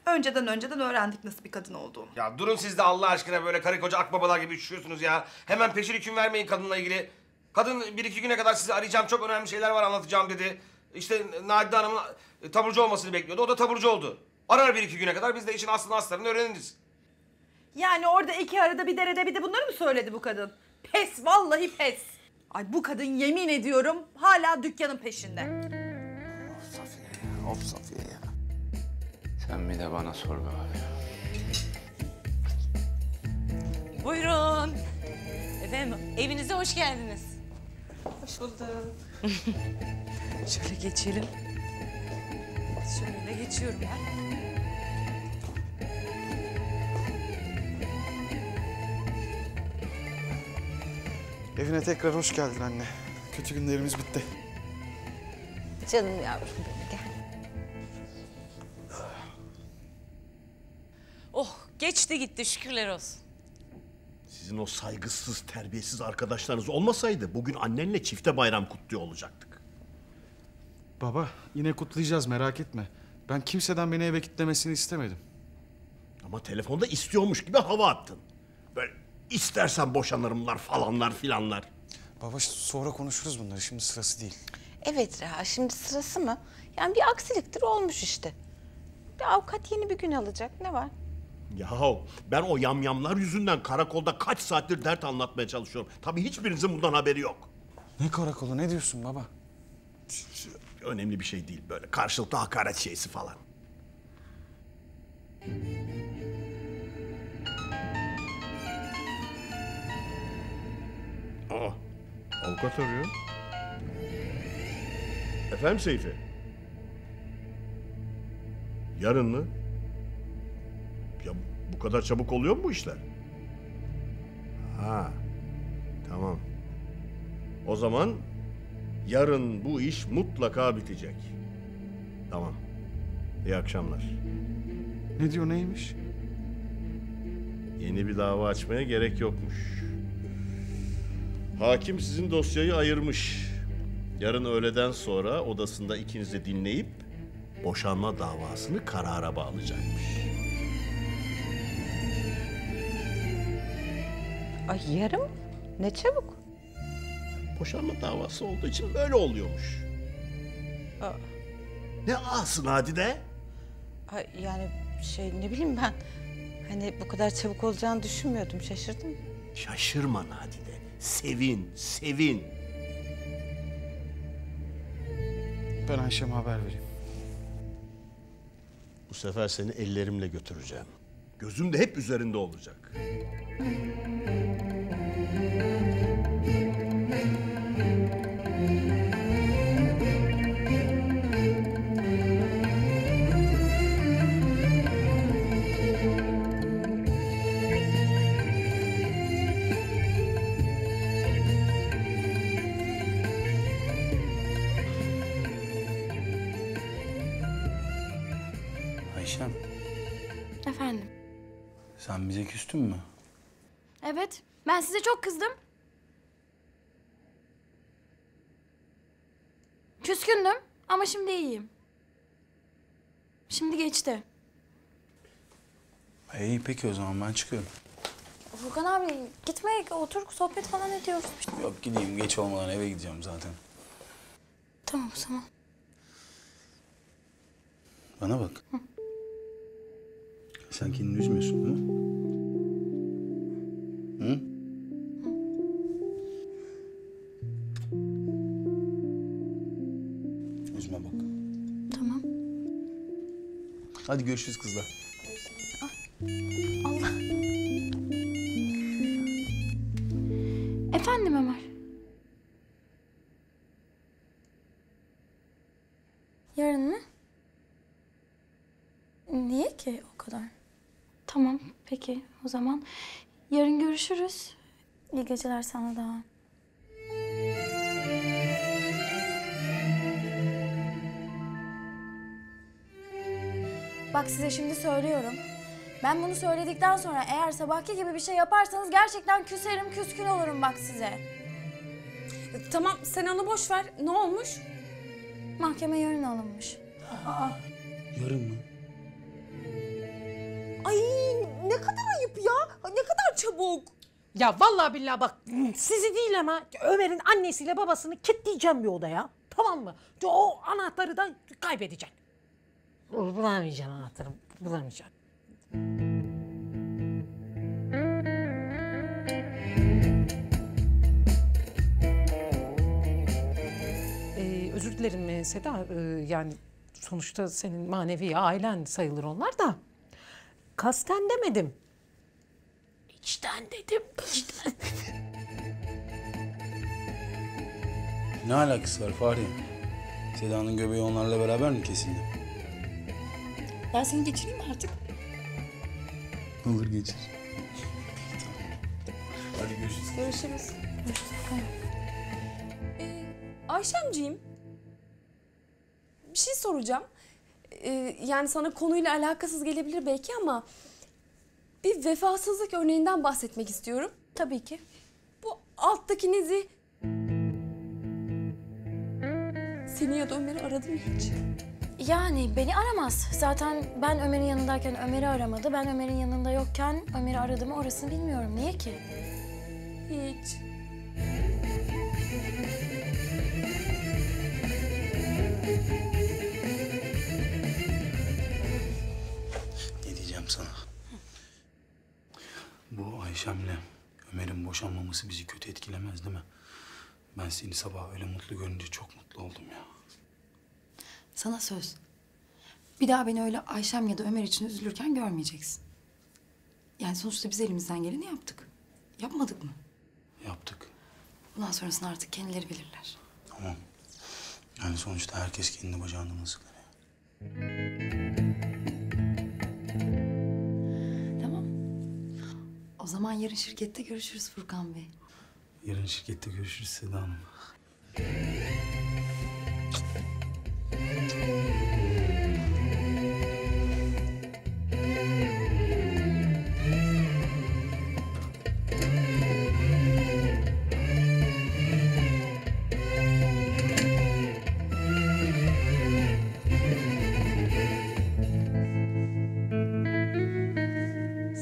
Önceden önceden öğrendik nasıl bir kadın olduğunu. Ya durun siz de Allah aşkına böyle karı koca akbabalar gibi üşüyorsunuz ya. Hemen peşin hüküm vermeyin kadınla ilgili. Kadın bir iki güne kadar sizi arayacağım, çok önemli şeyler var anlatacağım dedi. İşte Nadide Hanım'ın taburcu olmasını bekliyordu, o da taburcu oldu. Arar bir iki güne kadar, biz de işin aslını aslarını öğreniriz. Yani orada iki arada bir derede bir de bunları mı söyledi bu kadın? Pes, vallahi pes. Ay bu kadın yemin ediyorum hala dükkanın peşinde. Of Safiye ya, of Safiye ya. Sen bir de bana sor be abi. Buyurun. Efendim, evinize hoş geldiniz. Hoş bulduk. Şöyle geçelim. Şöyle geçiyorum ben. Evine tekrar hoş geldin anne. Kötü günlerimiz bitti. Canım yavrum benim, gel. Oh, geçti gitti, şükürler olsun. Sizin o saygısız, terbiyesiz arkadaşlarınız olmasaydı bugün annenle çifte bayram kutluyor olacaktık. Baba, yine kutlayacağız, merak etme. Ben kimseden beni eve kitlemesini istemedim. Ama telefonda istiyormuş gibi hava attın. Böyle istersen boşanırımlar falanlar filanlar. Baba, sonra konuşuruz bunları, şimdi sırası değil. Evet Reha, şimdi sırası mı? Yani bir aksiliktir, olmuş işte. Bir avukat yeni bir gün alacak, ne var? Yahu ben o yamyamlar yüzünden karakolda kaç saattir dert anlatmaya çalışıyorum. Tabii hiçbirinizin bundan haberi yok. Ne karakolu, ne diyorsun baba? Önemli bir şey değil böyle, karşılıklı hakaret şeysi falan. Aa, avukat arıyor. Efendim Seyfi? Yarın mı? Ya bu kadar çabuk oluyor mu bu işler? Ha, tamam. O zaman yarın bu iş mutlaka bitecek. Tamam. İyi akşamlar. Ne diyor, neymiş? Yeni bir dava açmaya gerek yokmuş. Hakim sizin dosyayı ayırmış. Yarın öğleden sonra odasında ikinizi dinleyip boşanma davasını karara bağlayacakmış. Ay yarım? Ne çabuk. Boşanma davası olduğu için böyle oluyormuş. Aa. Ne ağasın Nadide? Ay yani şey ne bileyim ben. Hani bu kadar çabuk olacağını düşünmüyordum. Şaşırdım. Şaşırma Nadide. Sevin, sevin. Ben Ayşem'e haber vereyim. Bu sefer seni ellerimle götüreceğim. Gözüm de hep üzerinde olacak. Ayşem. Efendim? Sen bize küstün mü? Evet. Ben size çok kızdım. Küskündüm ama şimdi iyiyim. Şimdi geçti. İyi peki o zaman ben çıkıyorum. Furkan abi gitme, otur sohbet falan ediyoruz. Yok gideyim, geç olmadan eve gideceğim zaten. Tamam tamam. Bana bak. Hı. Sen kendini üzmüyorsun değil mi? Hı? Üzme bak. Tamam. Hadi görüşürüz kızlar. Görüşürüz. Ah. Allah. Efendim Ömer. Yarın mı? Niye ki o kadar? Tamam. Peki o zaman yarın görüşürüz. İyi geceler sana da. Bak size şimdi söylüyorum. Ben bunu söyledikten sonra eğer sabahki gibi bir şey yaparsanız gerçekten küserim, küskün olurum bak size. Tamam sen onu boş ver. Ne olmuş? Mahkeme yarın alınmış. Aa. Yarın mı? Ay ne kadar ayıp ya. Ne kadar çabuk. Ya vallahi billahi bak sizi değil ama Ömer'in annesiyle babasını kilitleyeceğim bir odaya. Tamam mı? O anahtarı da kaybedeceksin. Bulamayacağım anahtarı. Bulamayacağım. Ee, özür dilerim Seda. Ee, yani sonuçta senin manevi ailen sayılır onlar da. Kasten demedim. İçten dedim. İçten. Ne alakası var Fahriye? Seda'nın göbeği onlarla beraber mi kesildi? Ben seni geçireyim mi artık? Olur geçir. Hadi görüşürüz. Görüşürüz. Ee, Ayşemciğim, bir şey soracağım. Ee, yani sana konuyla alakasız gelebilir belki ama bir vefasızlık örneğinden bahsetmek istiyorum. Tabii ki. Bu alttaki Nezih seni ya da Ömer'i aradı mı hiç? Yani beni aramaz. Zaten ben Ömer'in yanındayken Ömer'i aramadı. Ben Ömer'in yanında yokken Ömer'i aradı mı orasını bilmiyorum. Niye ki? Hiç. Ne diyeceğim sana? Hı. Bu Ayşem'le Ömer'in boşanmaması bizi kötü etkilemez değil mi? Ben seni sabah öyle mutlu görünce çok mutlu oldum ya. Sana söz. Bir daha beni öyle Ayşem ya da Ömer için üzülürken görmeyeceksin. Yani sonuçta biz elimizden geleni yaptık. Yapmadık mı? Yaptık. Bundan sonrasını artık kendileri bilirler. Tamam. Yani sonuçta herkes kendi bacağından mızıklanıyor. Tamam. O zaman yarın şirkette görüşürüz Furkan Bey. Yarın şirkette görüşürüz Seda Hanım.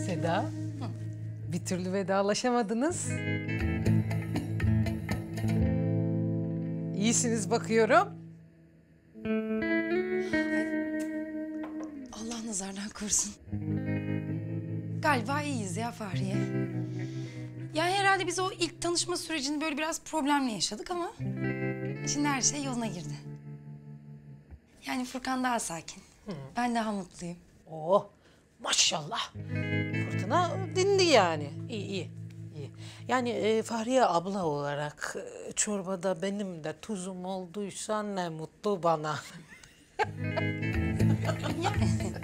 Seda, bir türlü vedalaşamadınız. İyisiniz bakıyorum. Allah nazardan korusun. Galiba iyiyiz ya Fahriye. Ya herhalde biz o ilk tanışma sürecini böyle biraz problemle yaşadık ama şimdi her şey yoluna girdi. Yani Furkan daha sakin. Hı. Ben daha mutluyum. Oh maşallah. Fırtına dindi yani. İyi iyi. iyi. Yani e, Fahriye abla olarak çorbada benim de tuzum olduysa ne mutlu bana.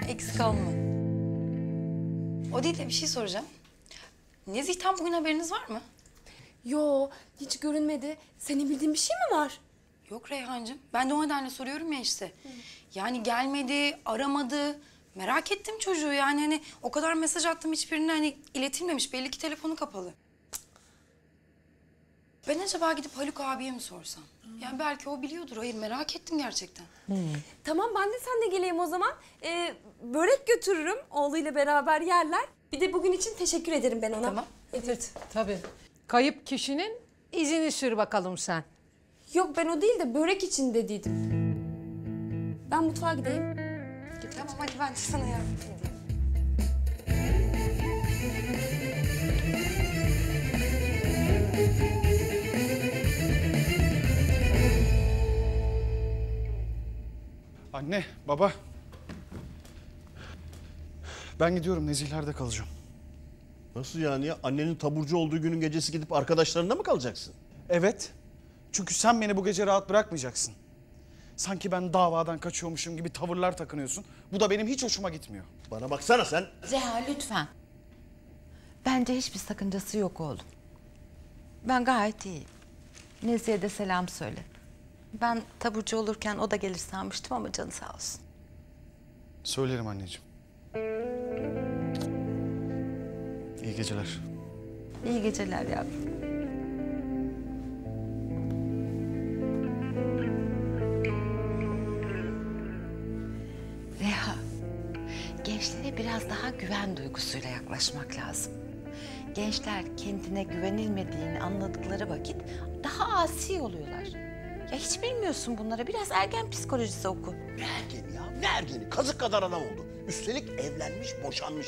Eksik olma. O değil de bir şey soracağım. Nezih tam bugün haberiniz var mı? Yo, hiç görünmedi. Senin bildiğin bir şey mi var? Yok Reyhancığım, ben de o nedenle soruyorum ya işte. Hı. Yani gelmedi, aramadı. Merak ettim çocuğu yani hani o kadar mesaj attım hiçbirine hani iletilmemiş. Belli ki telefonu kapalı. Ben acaba gidip Haluk abiye mi sorsam? Ya yani belki o biliyordur. Hayır merak ettim gerçekten. Hmm. Tamam ben de sen de geleyim o zaman. Ee, börek götürürüm. Oğluyla beraber yerler. Bir de bugün için teşekkür ederim ben ona. Tamam. Evet. Tabii. Kayıp kişinin izini sür bakalım sen. Yok ben o değil de börek için dediydim. Ben mutfağa gideyim. Git. Tamam hadi ben de sana yardım edeyim. Anne, baba. Ben gidiyorum, Nezihler'de kalacağım. Nasıl yani ya? Annenin taburcu olduğu günün gecesi gidip arkadaşlarında mı kalacaksın? Evet. Çünkü sen beni bu gece rahat bırakmayacaksın. Sanki ben davadan kaçıyormuşum gibi tavırlar takınıyorsun. Bu da benim hiç hoşuma gitmiyor. Bana baksana sen. Zeha lütfen. Bence hiçbir sakıncası yok oğlum. Ben gayet iyiyim. Nezih'e de selam söyle. Ben taburcu olurken o da gelir sanmıştım ama canı sağ olsun. Söylerim anneciğim. İyi geceler. İyi geceler yavrum. Reha, gençlere biraz daha güven duygusuyla yaklaşmak lazım. Gençler kendine güvenilmediğini anladıkları vakit daha asi oluyorlar. Ya hiç bilmiyorsun bunlara, biraz ergen psikolojisi oku. Ne ergeni ya, ne ergeni? Kazık kadar adam oldu. Üstelik evlenmiş, boşanmış.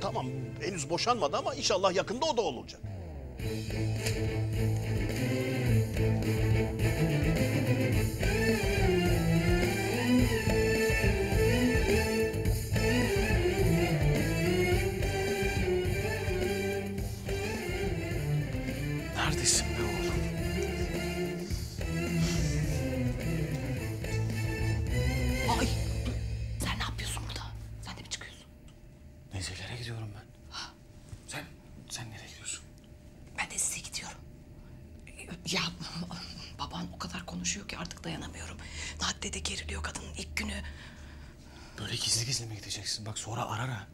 Tamam, henüz boşanmadı ama inşallah yakında o da olacak. Neredesin be oğlum? Ay! Sen ne yapıyorsun burada? Sen de mi çıkıyorsun? Nezirlere gidiyorum ben. Ha. Sen, sen nereye gidiyorsun? Ben de size gidiyorum. Ya baban o kadar konuşuyor ki artık dayanamıyorum. Nadide de geriliyor kadının ilk günü. Böyle gizli gizli mi gideceksin? Bak sonra arar ha.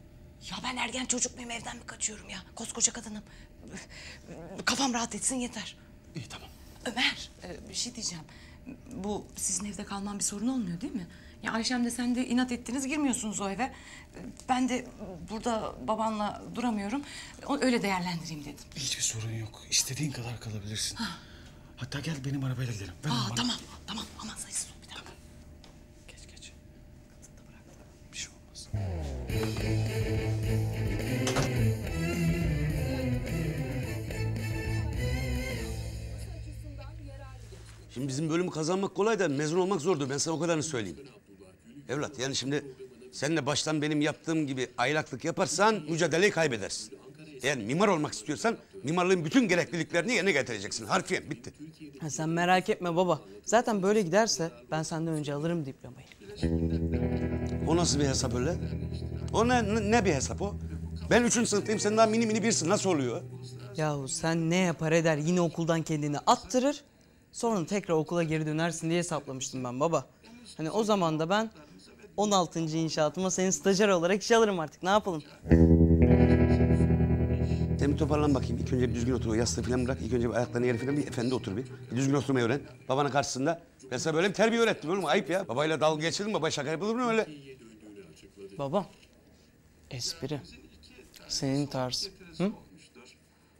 Ya ben ergen çocuk muyum, evden mi kaçıyorum ya? Koskoca kadınım. Kafam rahat etsin yeter. İyi tamam. Ömer, bir şey diyeceğim. Bu sizin evde kalman bir sorun olmuyor değil mi? Ya Ayşem de sen de inat ettiniz, girmiyorsunuz o eve. Ben de burada babanla duramıyorum. Öyle değerlendireyim dedim. Hiçbir sorun yok. İstediğin kadar kalabilirsin. Ha. Hatta gel benim arabayla gidelim. Ben Aa, bana... Tamam, tamam. Aman sayısız ol bir dakika. Tamam. Geç geç. Kızını da bırak. Bir şey olmaz. Şimdi bizim bölümü kazanmak kolay da mezun olmak zordu. Ben sana o kadarını söyleyeyim. Evlat yani şimdi seninle baştan benim yaptığım gibi aylaklık yaparsan mücadeleyi kaybedersin. Eğer mimar olmak istiyorsan mimarlığın bütün gerekliliklerini yerine getireceksin. Harfiyen bitti. Ha, sen merak etme baba. Zaten böyle giderse ben senden önce alırım diplomayı. O nasıl bir hesap öyle? O ne, ne bir hesap o? Ben üçüncü sınıftayım, sen daha mini mini birsin. Nasıl oluyor? Yahu sen ne yapar eder yine okuldan kendini attırır. Sonra tekrar okula geri dönersin diye hesaplamıştım ben baba. Hani o zaman da ben on altıncı inşaatıma senin stajyer olarak işe alırım artık. Ne yapalım? Sen bir toparlan bakayım. İlk önce bir düzgün otur. O yastığı falan bırak. İlk önce bir ayaklarını yere falan bir efendi otur bir. Bir düzgün oturmayı öğren. Babanın karşısında. Ben sana böyle bir terbiye öğrettim oğlum. Ayıp ya. Babayla dalga geçirdin, baba şaka yapılır mı öyle? Baba. Espri. Senin tarz. Hı?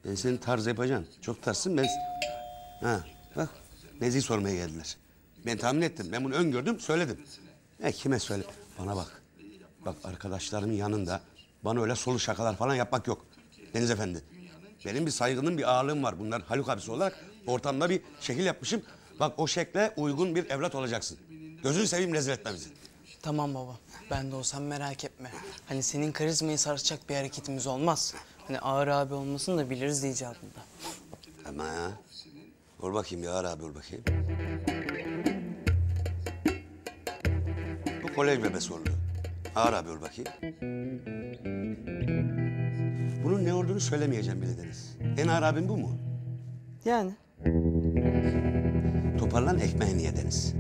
Ben senin tarz yapacağım. Çok tarzsın ben... Ha. Bak, Nezih'i sormaya geldiler. Ben tahmin ettim, ben bunu öngördüm, söyledim. E kime söyle? Bana bak. Bak arkadaşlarımın yanında bana öyle solu şakalar falan yapmak yok. Deniz Efendi, benim bir saygınım, bir ağırlığım var. Bunlar Haluk abisi olarak ortamda bir şekil yapmışım. Bak o şekle uygun bir evlat olacaksın. Gözünü seveyim rezil etme bizi. Tamam baba, ben de olsam merak etme. Hani senin karizmayı sarsacak bir hareketimiz olmaz. Hani ağır abi olmasını da biliriz icabında. Ama ya. Ol bakayım ya, abi ol bakayım. Bu kolej bebesi oldu. Ağır abi ol bakayım. Bunun ne olduğunu söylemeyeceğim bile Deniz. En ağır abim bu mu? Yani. Toparlan ekmeğini ye Deniz.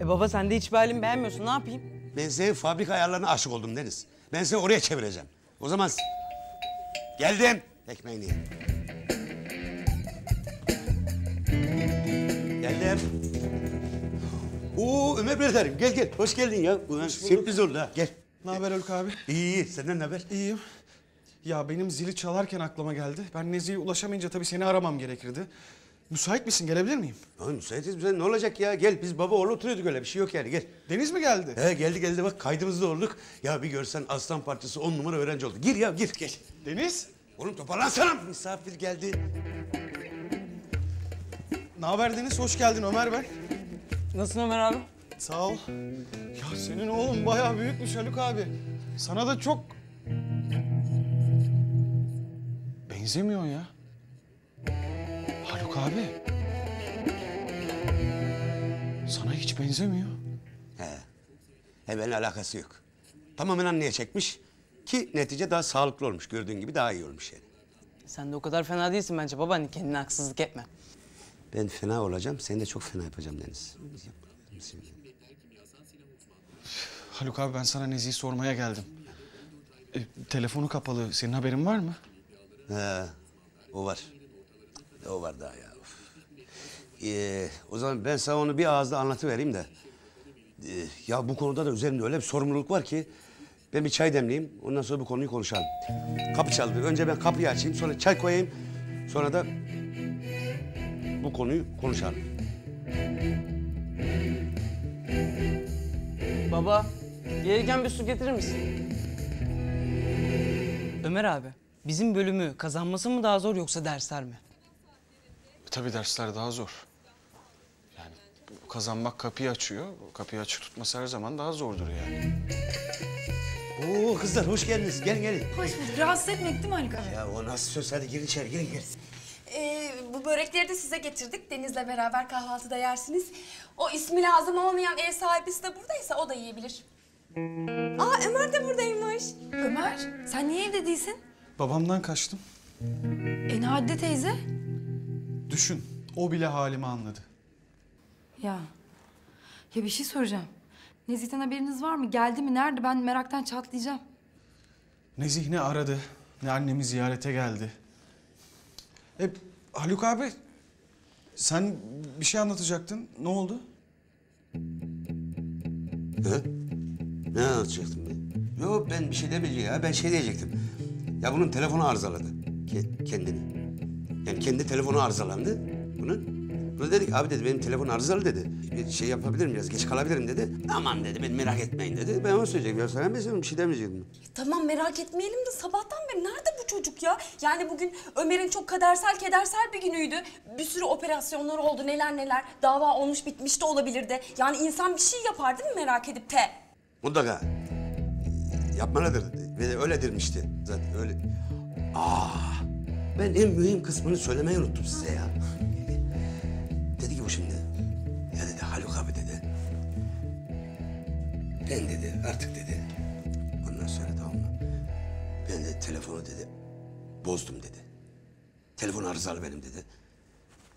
E baba sen de hiçbir halimi beğenmiyorsun, ne yapayım? Ben senin fabrika ayarlarına aşık oldum Deniz. Ben seni oraya çevireceğim. O zaman... Geldim. Ekmeğini ye. Geldim. Oo Ömer biraderim gel gel. Hoş geldin ya. Ulan sürpriz oldu ha. Gel. Ne haber Haluk abi? İyi iyi. Senden ne haber? İyiyim. Ya benim zili çalarken aklıma geldi. Ben Nezih'e ulaşamayınca tabii seni aramam gerekirdi. Müsait misin? Gelebilir miyim? Ya müsaitiz bize. Ne olacak ya? Gel biz baba oğlu oturuyorduk öyle. Bir şey yok yani. Gel. Deniz mi geldi? He geldi geldi. Bak kaydımızda olduk. Ya bir görsen aslan parçası on numara öğrenci oldu. Gir ya gir. Gel. Deniz. Oğlum toparlansana. Misafir geldi. Ne haber Deniz? Hoş geldin Ömer ben. Nasılsın Ömer abi? Sağ ol. Ya senin oğlum bayağı büyükmüş Haluk abi. Sana da çok... Benzemiyor ya. Haluk abi. Sana hiç benzemiyor. He. He benimle alakası yok. Tamamen anneye çekmiş. Ki netice daha sağlıklı olmuş. Gördüğün gibi daha iyi olmuş yani. Sen de o kadar fena değilsin bence babaanne. Kendine haksızlık etme. Ben fena olacağım. Seni de çok fena yapacağım Deniz. Haluk abi ben sana Nezih'i sormaya geldim. E, telefonu kapalı. Senin haberin var mı? Ha, o var. O var daha ya. Ee, o zaman ben sana onu bir ağızda anlatıvereyim de. Ee, ya bu konuda da üzerimde öyle bir sorumluluk var ki. Ben bir çay demleyeyim, ondan sonra bu konuyu konuşalım. Kapı çaldı. Önce ben kapıyı açayım, sonra çay koyayım. Sonra da bu konuyu konuşalım. Baba, gelirken bir su getirir misin? Ömer abi, bizim bölümü kazanması mı daha zor yoksa dersler mi? Tabii dersler daha zor. Yani kazanmak kapıyı açıyor, kapıyı açık tutması her zaman daha zordur yani. Oo kızlar hoş geldiniz. Gelin gelin. Hoş bulduk. Rahatsız etmek değil mi Haluk abi? Ya o nasıl söz? Hadi girin içeri girin girin. Ee, bu börekleri de size getirdik. Deniz'le beraber kahvaltıda yersiniz. O ismi lazım olmayan ev sahibisi de buradaysa o da yiyebilir. Aa Ömer de buradaymış. Ömer sen niye evde değilsin? Babamdan kaçtım. E Nadide teyze? Düşün o bile halimi anladı. Ya ya bir şey soracağım. Nezih'ten haberiniz var mı? Geldi mi? Nerede? Ben meraktan çatlayacağım. Nezih ne aradı, ne annemi ziyarete geldi. E, Haluk abi, sen bir şey anlatacaktın. Ne oldu? He? Ne anlatacaktım ben? Yok ben bir şey demeyeceğim ya. Ben şey diyecektim. Ya bunun telefonu arızaladı. Ke kendini. Yani kendi telefonu arızalandı. Bunun. Dedik abi dedi benim telefon arızalı dedi. Bir şey yapabilirim biraz geç kalabilirim dedi. Aman dedi beni merak etmeyin dedi. Ben onu söyleyecektim ya sana bir şey demeyecektim. Tamam merak etmeyelim de sabahtan beri nerede bu çocuk ya? Yani bugün Ömer'in çok kadersel kedersel bir günüydü. Bir sürü operasyonlar oldu neler neler. Dava olmuş bitmiş de olabilirdi. Yani insan bir şey yapar değil mi merak edip de? Mutlaka. Yapmalıdır. Öyledirmişti zaten öyle. Aa, ben en mühim kısmını söylemeyi unuttum size ya. Şimdi ya dedi Haluk abi dedi ben dedi artık dedi ondan sonra tamam mı ben de telefonu dedi bozdum dedi telefon arızalı benim dedi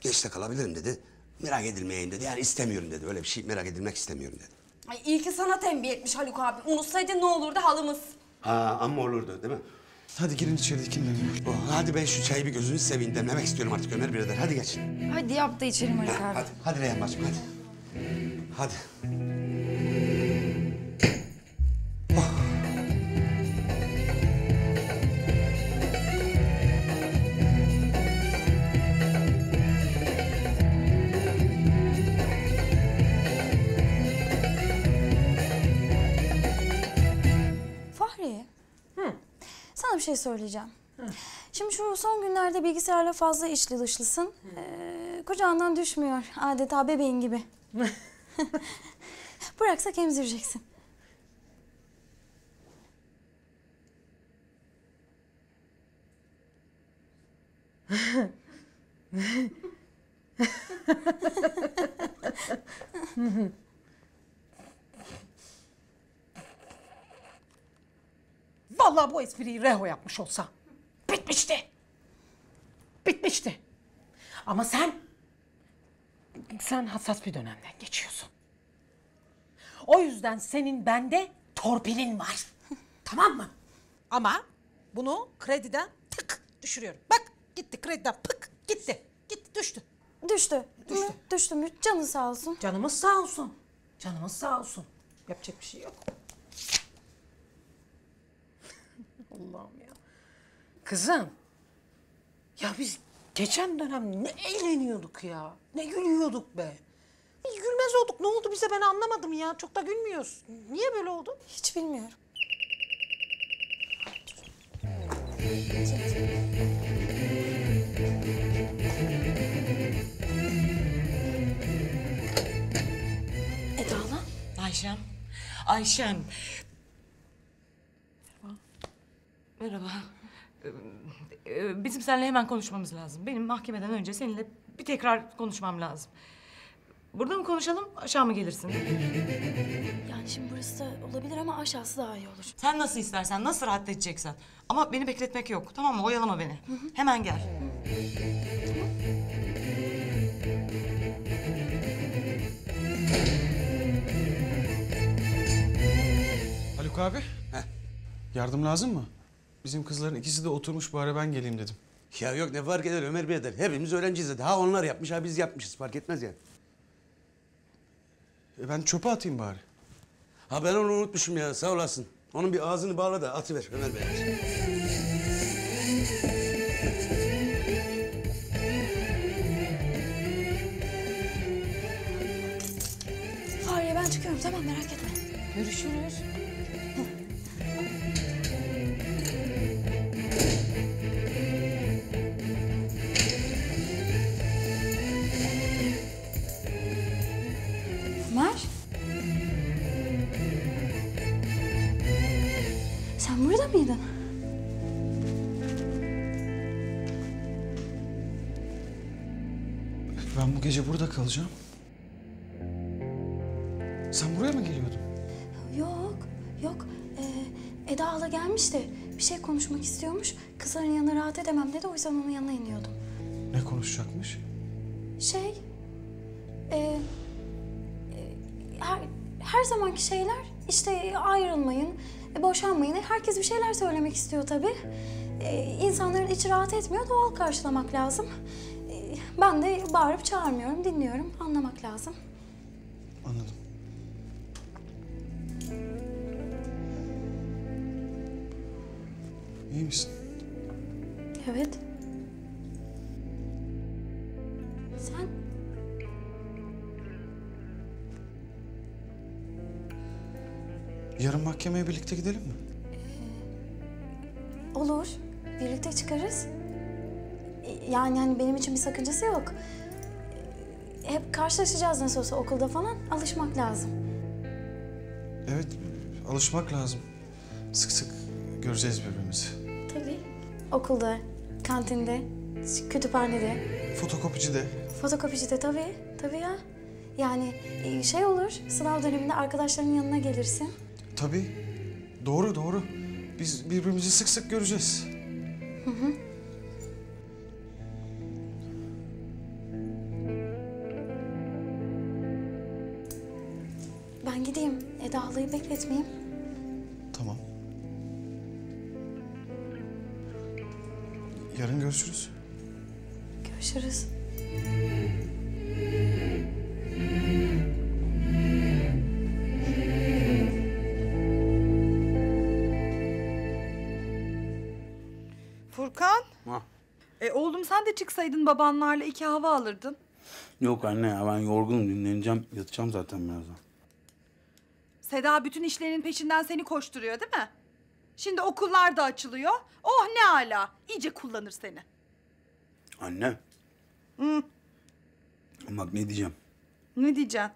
geçte kalabilirim dedi merak edilmeyeyim dedi yani istemiyorum dedi öyle bir şey merak edilmek istemiyorum dedi. Ay iyi ki sana tembih etmiş Haluk abi unutsaydı ne olurdu halımız. Ha ama olurdu değil mi? Hadi girin içeri dinlenelim. Oh, hadi ben şu çayı bir gözünü seveyim demlemek istiyorum artık Ömer birader. Hadi geç. Hadi yap da içelim Haluk abi. Hadi, hadi Reyhan bacım hadi. Hadi. Oh. Fahriye. Hı. Sana bir şey söyleyeceğim. Hı. Şimdi şu son günlerde bilgisayarla fazla içli dışlısın. Ee, kucağından düşmüyor adeta bebeğin gibi. Bıraksak emzireceksin. Vallahi bu espriyi Reho yapmış olsa bitmişti. Bitmişti. Ama sen, sen hassas bir dönemden geçiyorsun. O yüzden senin bende torpilin var. Tamam mı? Ama bunu krediden tık düşürüyorum. Bak gitti krediden pık gitti. Gitti düştü. Düştü. Düştü. Düştü mü? Canı sağ olsun. Canımız sağ olsun. Canımız sağ olsun. Yapacak bir şey yok. Allah'ım ya. Kızım. Ya biz geçen dönem ne eğleniyorduk ya. Ne gülüyorduk be. Biz gülmez olduk. Ne oldu bize ben anlamadım ya. Çok da gülmüyoruz. Niye böyle oldu? Hiç bilmiyorum. Eda Hanım. Ayşem. Ayşem. Merhaba. Ee, bizim seninle hemen konuşmamız lazım. Benim mahkemeden önce seninle bir tekrar konuşmam lazım. Burada mı konuşalım, aşağı mı gelirsin? Yani şimdi burası da olabilir ama aşağısı daha iyi olur. Sen nasıl istersen, nasıl rahat edeceksen. Ama beni bekletmek yok, tamam mı? Oyalama beni. Hı hı. Hemen gel. Haluk abi. Heh. Yardım lazım mı? Bizim kızların ikisi de oturmuş, bari ben geleyim dedim. Ya yok, ne fark eder Ömer Bey eder. Hepimiz öğrenciyiz dedi. Ha onlar yapmış, ha biz yapmışız. Fark etmez yani. E ben çöpe atayım bari. Ha ben onu unutmuşum ya, sağ olasın. Onun bir ağzını bağla da atıver Ömer Bey. Fahriye ben çıkıyorum, tamam merak etme. Görüşürüz. Ben bu gece burada kalacağım. Sen buraya mı geliyordun? Yok, yok. Ee, Eda hala gelmiş de bir şey konuşmak istiyormuş. Kızların yanına rahat edemem dedi, o yüzden onun yanına iniyordum. Ne konuşacakmış? Şey... E, e, her, her zamanki şeyler, işte ayrılmayın, boşanmayın. Herkes bir şeyler söylemek istiyor tabii. E, insanların içi rahat etmiyor, doğal karşılamak lazım. Ben de bağırıp çağırmıyorum, dinliyorum. Anlamak lazım. Anladım. İyi misin? Evet. Sen? Yarın mahkemeye birlikte gidelim mi? Ee, olur. Birlikte çıkarız. Yani, yani benim için bir sakıncası yok. Hep karşılaşacağız nasıl olsa okulda falan. Alışmak lazım. Evet, alışmak lazım. Sık sık göreceğiz birbirimizi. Tabii. Okulda, kantinde, kütüphanede. Fotokopicide. Fotokopicide tabii, tabii ya. Yani şey olur, sınav döneminde arkadaşlarının yanına gelirsin. Tabii. Doğru, doğru. Biz birbirimizi sık sık göreceğiz. Hı hı. Ben gideyim. Eda halayı bekletmeyeyim. Tamam. Yarın görüşürüz. Görüşürüz. Furkan. Ha. E oğlum sen de çıksaydın babanlarla iki hava alırdın. Yok anne ya, ben yorgunum, dinleneceğim, yatacağım zaten birazdan. Seda bütün işlerinin peşinden seni koşturuyor değil mi? Şimdi okullar da açılıyor. Oh ne ala. İyice kullanır seni. Anne. Hı. Bak ne diyeceğim. Ne diyeceğim?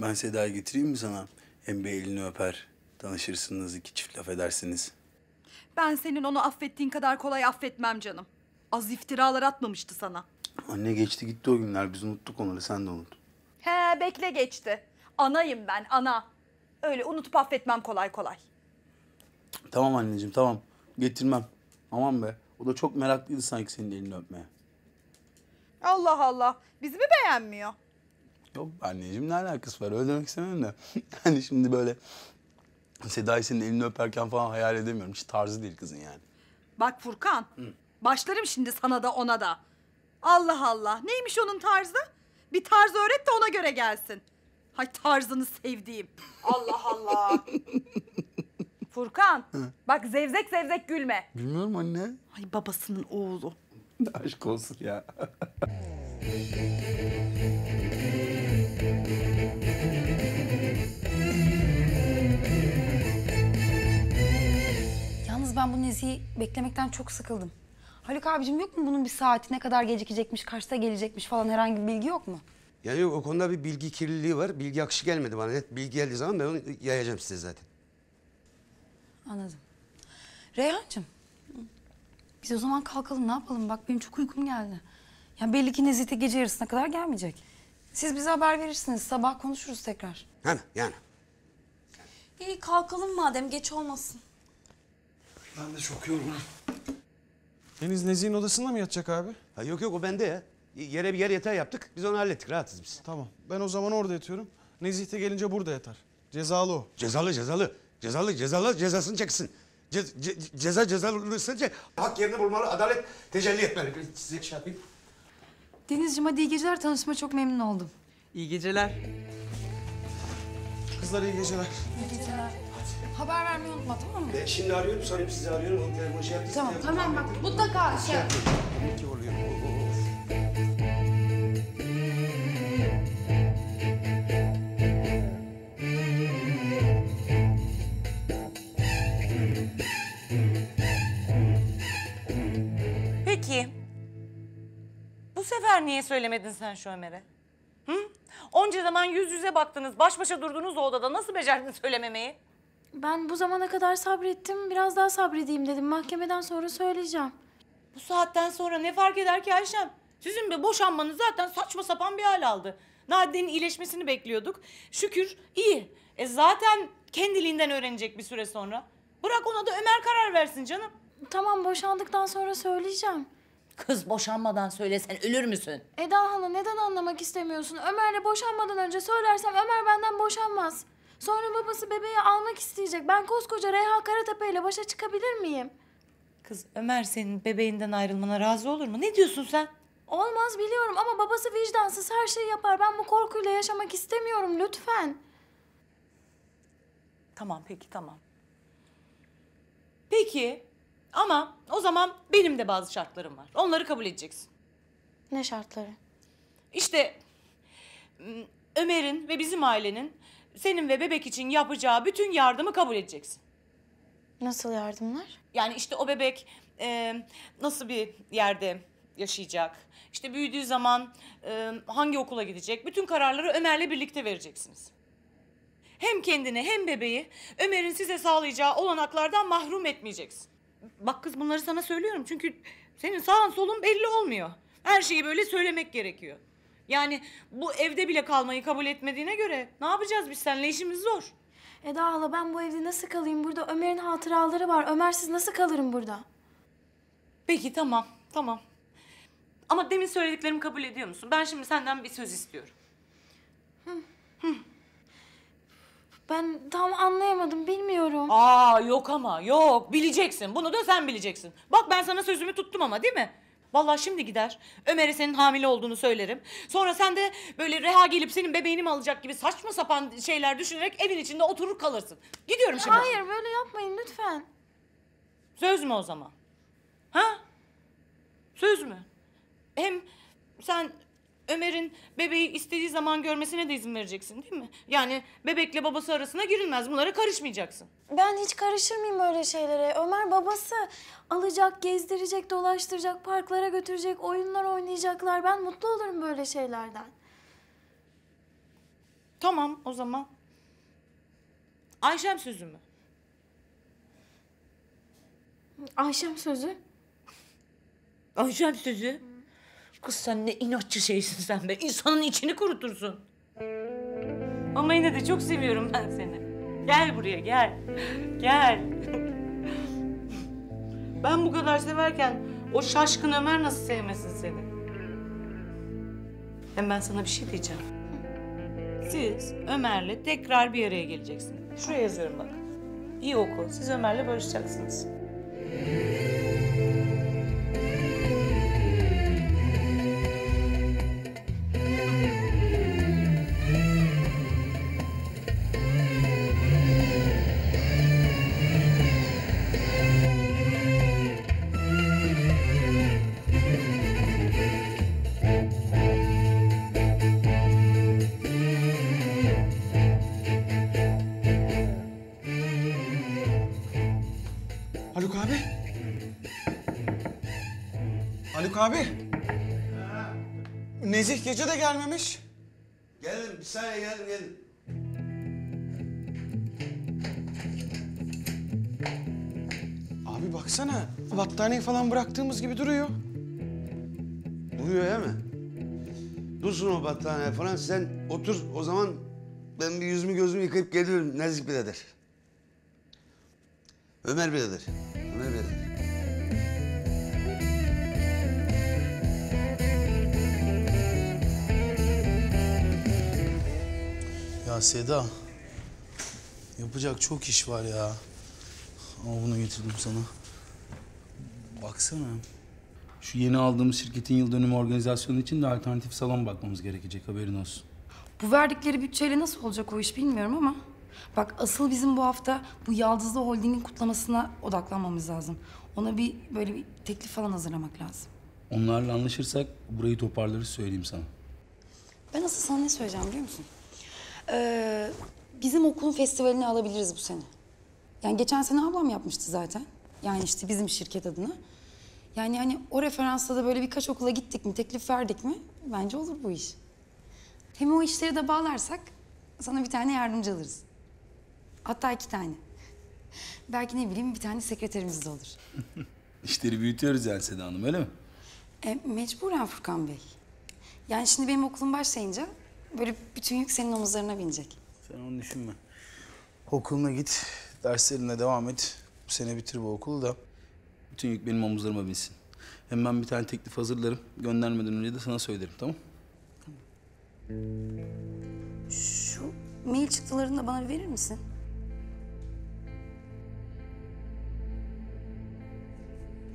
Ben Seda'yı getireyim mi sana? Hem bir elini öper. Tanışırsınız, iki çift laf edersiniz. Ben senin onu affettiğin kadar kolay affetmem canım. Az iftiralar atmamıştı sana. Anne geçti gitti o günler. Biz unuttuk onları. Sen de unut. He bekle geçti. Anayım ben, ana. Öyle unutup affetmem kolay kolay. Tamam anneciğim, tamam. Getirmem. Aman be, o da çok meraklıydı sanki senin elini öpmeye. Allah Allah, bizi mi beğenmiyor? Yok anneciğim, ne alakası var? Öyle demek istemiyorum da. Yani şimdi böyle Seda'yı senin elini öperken falan hayal edemiyorum. Hiç tarzı değil kızın yani. Bak Furkan, hı, başlarım şimdi sana da ona da. Allah Allah, neymiş onun tarzı? Bir tarz öğret de ona göre gelsin. Hay tarzını sevdiğim. Allah Allah. Furkan, hı, bak zevzek zevzek gülme. Gülmüyorum anne. Ay babasının oğlu. Aşk olsun ya. Yalnız ben bu Nezih'i beklemekten çok sıkıldım. Haluk abicim yok mu bunun bir saati, ne kadar gecikecekmiş, kaçta gelecekmiş falan herhangi bir bilgi yok mu? Ya yok, o konuda bir bilgi kirliliği var. Bilgi akışı gelmedi bana. Net bilgi geldiği zaman ben onu yayacağım size zaten. Anladım. Reyhancığım, biz o zaman kalkalım, ne yapalım? Bak benim çok uykum geldi. Ya belli ki Nezih'te gece yarısına kadar gelmeyecek. Siz bize haber verirsiniz. Sabah konuşuruz tekrar. Hani yani. İyi kalkalım madem, geç olmasın. Ben de çok yorgunum. Deniz Nezih'in odasında mı yatacak abi? Ha, yok yok o bende ya. Yere bir yer yatağı yaptık. Biz onu hallettik. Rahatız biz. Tamam. Ben o zaman orada yatıyorum. Nezih de gelince burada yatar. Cezalı o. Cezalı cezalı. Cezalı cezalı cezasını çeksin. Ce, ce, ceza cezalısını çek. Hak yerini bulmalı. Adalet tecelli etmeli. Ben size şey yapayım. Denizciğim hadi iyi geceler. Tanışma çok memnun oldum. İyi geceler. Kızlar iyi geceler. İyi geceler. Haber vermeyi unutma tamam mı? Ben şimdi arıyorum, sonra sizi arıyorum. Onu telefonu şey yaptım. Tamam, tamam bak. Edin. Mutlaka şey yap. Ne oluyor? Peki. Bu sefer niye söylemedin sen şu Ömer'e? Hı? Onca zaman yüz yüze baktınız, baş başa durdunuz o odada. Nasıl becerdin söylememeyi? Ben bu zamana kadar sabrettim, biraz daha sabredeyim dedim. Mahkemeden sonra söyleyeceğim. Bu saatten sonra ne fark eder ki Ayşem? Sizin bir boşanmanız zaten saçma sapan bir hal aldı. Nadide'nin iyileşmesini bekliyorduk. Şükür iyi. E zaten kendiliğinden öğrenecek bir süre sonra. Bırak ona da Ömer karar versin canım. Tamam, boşandıktan sonra söyleyeceğim. Kız boşanmadan söylesen ölür müsün? Eda Hanım neden anlamak istemiyorsun? Ömer'le boşanmadan önce söylersem Ömer benden boşanmaz. Sonra babası bebeği almak isteyecek. Ben koskoca Reyhan Karatepe ile başa çıkabilir miyim? Kız Ömer senin bebeğinden ayrılmana razı olur mu? Ne diyorsun sen? Olmaz biliyorum ama babası vicdansız her şeyi yapar. Ben bu korkuyla yaşamak istemiyorum lütfen. Tamam peki tamam. Peki ama o zaman benim de bazı şartlarım var. Onları kabul edeceksin. Ne şartları? İşte Ömer'in ve bizim ailenin senin ve bebek için yapacağı bütün yardımı kabul edeceksin. Nasıl yardımlar? Yani işte o bebek e, nasıl bir yerde yaşayacak, işte büyüdüğü zaman e, hangi okula gidecek, bütün kararları Ömer'le birlikte vereceksiniz. Hem kendini hem bebeği Ömer'in size sağlayacağı olanaklardan mahrum etmeyeceksin. Bak kız bunları sana söylüyorum çünkü senin sağın solun belli olmuyor. Her şeyi böyle söylemek gerekiyor. Yani bu evde bile kalmayı kabul etmediğine göre ne yapacağız biz seninle? İşimiz zor. Eda hala ben bu evde nasıl kalayım? Burada Ömer'in hatıraları var. Ömersiz nasıl kalırım burada? Peki tamam, tamam. Ama demin söylediklerimi kabul ediyor musun? Ben şimdi senden bir söz istiyorum. Hı. Hı. Ben tam anlayamadım, bilmiyorum. Aa yok ama, yok. Bileceksin. Bunu da sen bileceksin. Bak ben sana sözümü tuttum ama değil mi? Vallahi şimdi gider, Ömer'e senin hamile olduğunu söylerim. Sonra sen de böyle Reha gelip senin bebeğini mi alacak gibi saçma sapan şeyler düşünerek evin içinde oturur kalırsın. Gidiyorum şimdi. Hayır, böyle yapmayın lütfen. Söz mü o zaman? Ha? Söz mü? Hem sen Ömer'in bebeği istediği zaman görmesine de izin vereceksin değil mi? Yani bebekle babası arasına girilmez, bunlara karışmayacaksın. Ben hiç karışır mıyım böyle şeylere? Ömer babası alacak, gezdirecek, dolaştıracak, parklara götürecek, oyunlar oynayacaklar. Ben mutlu olurum böyle şeylerden. Tamam o zaman. Ayşem sözü mü? Ayşem sözü? Ayşem sözü? Kız sen ne inatçı şeysin sen be. İnsanın içini kurutursun. Ama yine de çok seviyorum ben seni. Gel buraya gel. Gel. Ben bu kadar severken o şaşkın Ömer nasıl sevmesin seni? Hem ben sana bir şey diyeceğim. Siz Ömer'le tekrar bir araya geleceksiniz. Şuraya yazıyorum bak. İyi oku. Siz Ömer'le barışacaksınız. Haluk abi. Haluk abi. Ha. Nezih gece de gelmemiş. Gelin bir saniye gelin gelin. Abi baksana battaniyeyi falan bıraktığımız gibi duruyor. Duruyor ya mı? dursun o battaniye falan, sen otur o zaman, ben bir yüzümü gözümü yıkayıp geliyorum Nezih birader. Ömer birader, Ömer birader. Ya Seda, yapacak çok iş var ya. Ama bunu getirdim sana. Baksana. Şu yeni aldığımız şirketin yıl dönümü organizasyonu için de alternatif salon bakmamız gerekecek, haberin olsun. Bu verdikleri bütçeyle nasıl olacak o iş bilmiyorum ama... Bak asıl bizim bu hafta bu Yaldızlı Holding'in kutlamasına odaklanmamız lazım. Ona bir böyle bir teklif falan hazırlamak lazım. Onlarla anlaşırsak burayı toparlarız, söyleyeyim sana. Ben asıl sana ne söyleyeceğim biliyor musun? Ee, bizim okulun festivalini alabiliriz bu sene. Yani geçen sene ablam yapmıştı zaten. Yani işte bizim şirket adına. Yani hani o referansla da böyle birkaç okula gittik mi, teklif verdik mi bence olur bu iş. Hem o işleri de bağlarsak sana bir tane yardımcı alırız. Hatta iki tane. Belki ne bileyim bir tane sekreterimiz de olur. İşleri büyütüyoruz yani Seda Hanım, öyle mi? E, mecburen Furkan Bey. Yani şimdi benim okulum başlayınca böyle bütün yük senin omuzlarına binecek. Sen onu düşünme. Okuluna git, derslerine devam et. Bu sene bitir bu okulu da bütün yük benim omuzlarıma binsin. Hem ben bir tane teklif hazırlarım. Göndermeden önce de sana söylerim, tamam? Tamam. Şu mail çıktılarını da bana verir misin?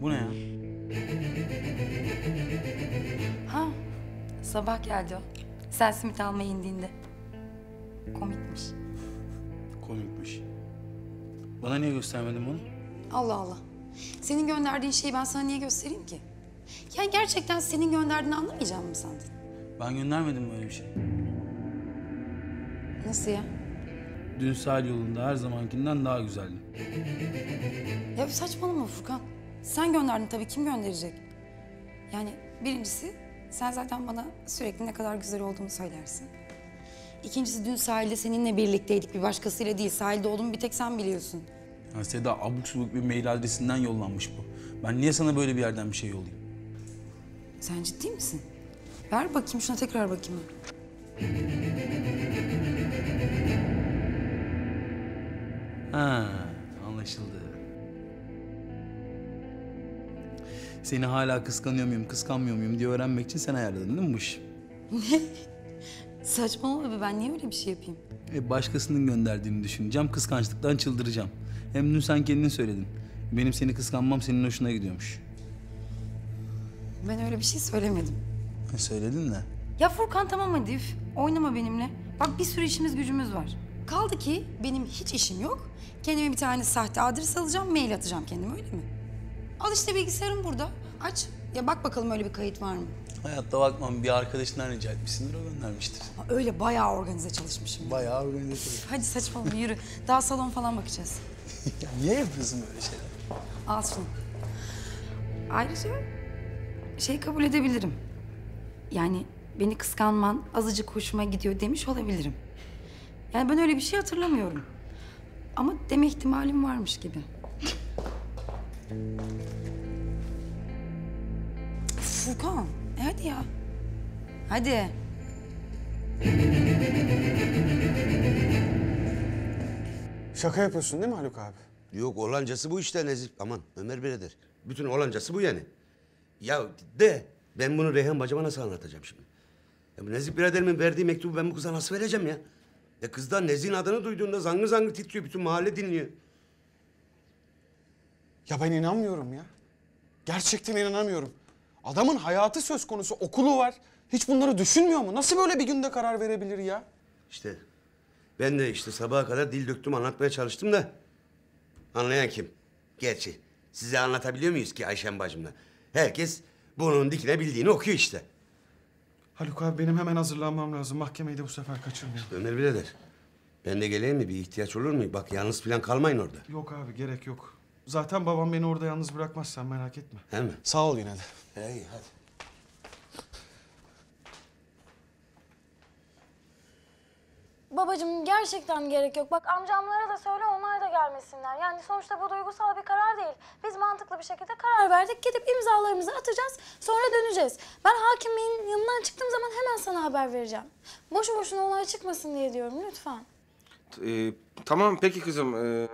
Bu ne ya? Ha, sabah geldi o. Sen simit almaya indiğinde. Komikmiş. Komikmiş. Bana niye göstermedin bunu? Allah Allah. Senin gönderdiğin şeyi ben sana niye göstereyim ki? Ya gerçekten senin gönderdiğini anlamayacağım mı sandın? Ben göndermedim böyle bir şey. Nasıl ya? Dün sahil yolunda her zamankinden daha güzeldi. Ya saçmalama Furkan. Sen gönderdin tabii, kim gönderecek? Yani birincisi sen zaten bana sürekli ne kadar güzel olduğunu söylersin. İkincisi dün sahilde seninle birlikteydik, bir başkasıyla değil. Sahilde olduğumu bir tek sen biliyorsun. Ya Seda, abuk subuk bir mail adresinden yollanmış bu. Ben niye sana böyle bir yerden bir şey yollayayım? Sen ciddi misin? Ver bakayım şuna, tekrar bakayım. Ha, anlaşıldı. Seni hala kıskanıyor muyum, kıskanmıyor muyum diye öğrenmek için sen ayarladın değil mi bu işi? Ne? Saçmalama be, ben niye öyle bir şey yapayım? E, başkasının gönderdiğini düşüneceğim, kıskançlıktan çıldıracağım. Hem dün sen kendin söyledin. Benim seni kıskanmam senin hoşuna gidiyormuş. Ben öyle bir şey söylemedim. E, söyledin de. Ya Furkan tamam hadi üf, oynama benimle. Bak bir sürü işimiz gücümüz var. Kaldı ki benim hiç işim yok. Kendime bir tane sahte adres alacağım, mail atacağım kendime, öyle mi? Al işte bilgisayarım burada. Aç. Ya bak bakalım öyle bir kayıt var mı? Hayatta bakmam. Bir arkadaşından rica etmişsindir, o göndermiştir. Ha, öyle bayağı organize çalışmışım. Bayağı organize çalışmışım. Hadi saçmalama yürü. Daha salon falan bakacağız. Ya niye yapıyorsun böyle şeyler? Al şunu. Ayrıca şey kabul edebilirim. Yani beni kıskanman azıcık hoşuma gidiyor demiş olabilirim. Yani ben öyle bir şey hatırlamıyorum. Ama deme ihtimalim varmış gibi. Furkan, e hadi ya. Hadi. Şaka yapıyorsun değil mi Haluk abi? Yok, olancası bu işte Nezih. Aman Ömer birader. Bütün olancası bu yani. Ya de, ben bunu Reyhan bacama nasıl anlatacağım şimdi? Ya Nezih biraderimin verdiği mektubu ben bu kıza nasıl vereceğim ya? Ya kızdan Nezih'in adını duyduğunda zangır zangır titriyor, bütün mahalle dinliyor. Ya ben inanmıyorum ya. Gerçekten inanamıyorum. Adamın hayatı söz konusu, okulu var. Hiç bunları düşünmüyor mu? Nasıl böyle bir günde karar verebilir ya? İşte ben de işte sabaha kadar dil döktüm, anlatmaya çalıştım da anlayan kim? Gerçi size anlatabiliyor muyuz ki Ayşem bacımla? Herkes bunun dikine bildiğini okuyor işte. Haluk abi benim hemen hazırlanmam lazım. Mahkemeyi de bu sefer kaçırmayalım. Ömer birader, ben de geleyim mi? Bir ihtiyaç olur mu? Bak yalnız falan kalmayın orada. Yok abi, gerek yok. Zaten babam beni orada yalnız bırakmaz, sen merak etme. He mi? Sağ ol yine de. He iyi, hadi. Babacığım gerçekten gerek yok. Bak amcamlara da söyle onlar da gelmesinler. Yani sonuçta bu duygusal bir karar değil. Biz mantıklı bir şekilde karar verdik. Gidip imzalarımızı atacağız. Sonra döneceğiz. Ben hakimin yanından çıktığım zaman hemen sana haber vereceğim. Boşu boşuna olay çıkmasın diye diyorum lütfen. Ee, tamam peki kızım. Ee,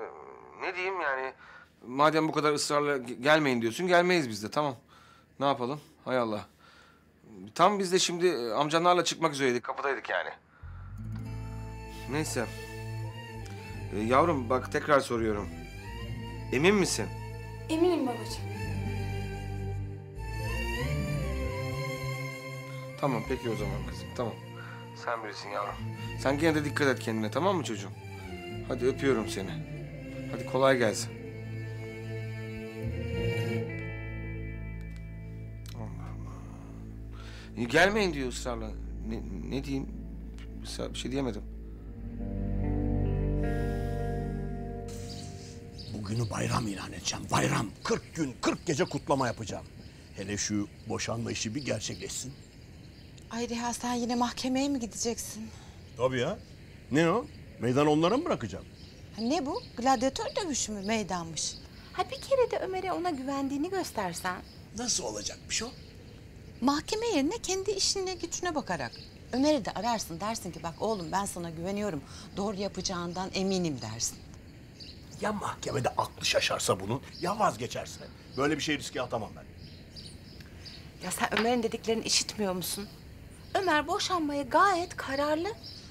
ne diyeyim yani? Madem bu kadar ısrarla gelmeyin diyorsun gelmeyiz biz de tamam. Ne yapalım? Hay Allah. Tam biz de şimdi amcanlarla çıkmak üzereydik. Kapıdaydık yani. Neyse. Ee, yavrum bak tekrar soruyorum. Emin misin? Eminim babacığım. Tamam peki o zaman kızım tamam. Sen birisin yavrum. Sen gene de dikkat et kendine tamam mı çocuğum? Hadi öpüyorum seni. Hadi kolay gelsin. Allah Allah. Gelmeyin diyor ısrarla. Ne, ne diyeyim? Bir şey diyemedim. Bugünü bayram ilan edeceğim, bayram. kırk gün, kırk gece kutlama yapacağım. Hele şu boşanma işi bir gerçekleşsin. Ay Reyhan, sen yine mahkemeye mi gideceksin? Tabii ya. Ne o? Meydan onlara mı bırakacağım? Ha ne bu? Gladyatör dövüşü mü? Meydanmış. Ha bir kere de Ömer'e ona güvendiğini göstersen. Nasıl olacakmış o? Mahkeme yerine kendi işine gücüne bakarak. Ömer'i de ararsın, dersin ki bak oğlum ben sana güveniyorum. Doğru yapacağından eminim dersin. Ya mahkemede aklı şaşarsa bunun, ya vazgeçerse. Böyle bir şey riske atamam ben. Ya sen Ömer'in dediklerini işitmiyor musun? Ömer boşanmaya gayet kararlı.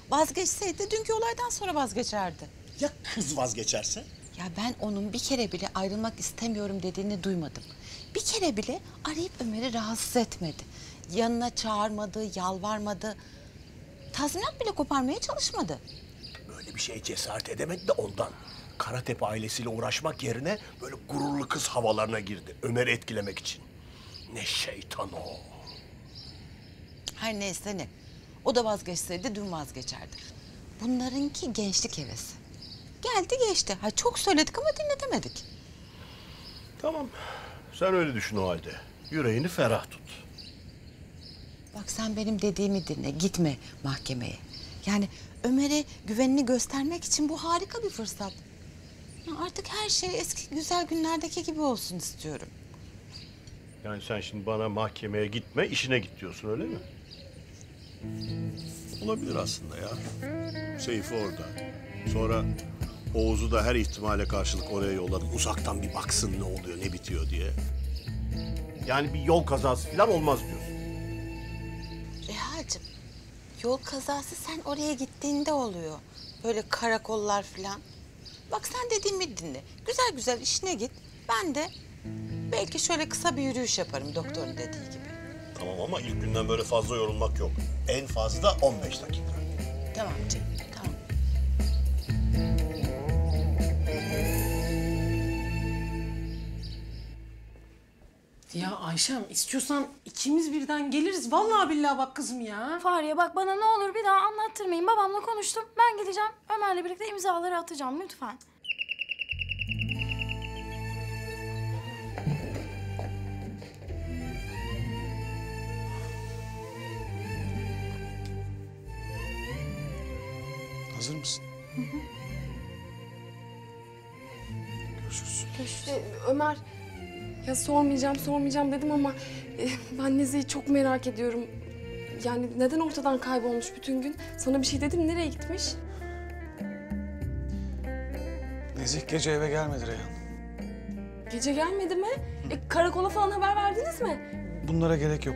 Vazgeçseydi dünkü olaydan sonra vazgeçerdi. Ya kız vazgeçerse? Ya ben onun bir kere bile ayrılmak istemiyorum dediğini duymadım. Bir kere bile arayıp Ömer'i rahatsız etmedi. Yanına çağırmadı, yalvarmadı. Tazminat bile koparmaya çalışmadı. Böyle bir şeye cesaret edemedi de ondan. Karatepe ailesiyle uğraşmak yerine böyle gururlu kız havalarına girdi. Ömer'i etkilemek için. Ne şeytan o. Her neyse ne. O da vazgeçseydi dün vazgeçerdi. Bunlarınki gençlik hevesi. Geldi geçti. Ha çok söyledik ama dinletemedik. Tamam. Sen öyle düşün o halde. Yüreğini ferah tut. Bak sen benim dediğimi dinle. Gitme mahkemeye. Yani Ömer'e güvenini göstermek için bu harika bir fırsat. Ya artık her şey eski güzel günlerdeki gibi olsun istiyorum. Yani sen şimdi bana mahkemeye gitme, işine git diyorsun öyle mi? Olabilir aslında ya. Seyfi orada. Sonra Oğuz'u da her ihtimale karşılık oraya yolladım. Uzaktan bir baksın ne oluyor, ne bitiyor diye. Yani bir yol kazası falan olmaz diyorsun. Reha'cığım, yol kazası sen oraya gittiğinde oluyor. Böyle karakollar falan. Bak sen dediğimi dinle. Güzel güzel işine git. Ben de belki şöyle kısa bir yürüyüş yaparım doktorun dediği gibi. Tamam ama ilk günden böyle fazla yorulmak yok. En fazla on beş dakika. Tamam canım, tamam. Ya Ayşem istiyorsan ikimiz birden geliriz. Vallahi billahi bak kızım ya. Fahriye bak bana ne olur bir daha anlattırmayın. Babamla konuştum. Ben gideceğim. Ömer'le birlikte imzaları atacağım lütfen. Hazır mısın? Hı hı. Görüşürüz. Görüşürüz. Ömer, ya sormayacağım, sormayacağım dedim ama e, ben Nezih'i çok merak ediyorum. Yani neden ortadan kaybolmuş bütün gün? Sana bir şey dedim, nereye gitmiş? Nezih gece eve gelmedi Reyhan. Gece gelmedi mi? E, karakola falan haber verdiniz mi? Bunlara gerek yok.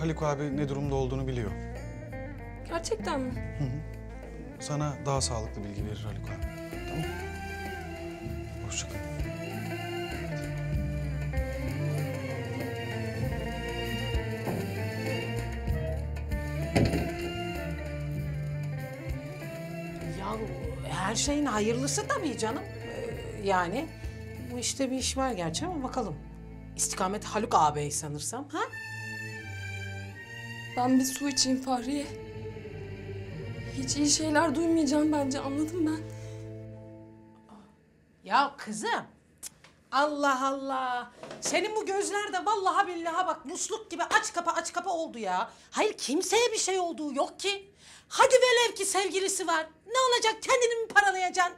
Haluk abi ne durumda olduğunu biliyor. Gerçekten mi? Hı hı. Sana daha sağlıklı bilgi verir Haluk abi. Tamam. Hoşça kal. Ya her şeyin hayırlısı tabii canım. Ee, yani bu işte bir iş var gerçi ama bakalım. İstikamet Haluk ağabey sanırsam ha? Ben bir su içeyim Fahriye. Hiç iyi şeyler duymayacağım bence, anladım ben. Ya kızım, Allah Allah. Senin bu gözler de vallahi billahi bak musluk gibi aç kapa aç kapa oldu ya. Hayır kimseye bir şey olduğu yok ki. Hadi velev ki sevgilisi var. Ne olacak, kendini mi paralayacaksın?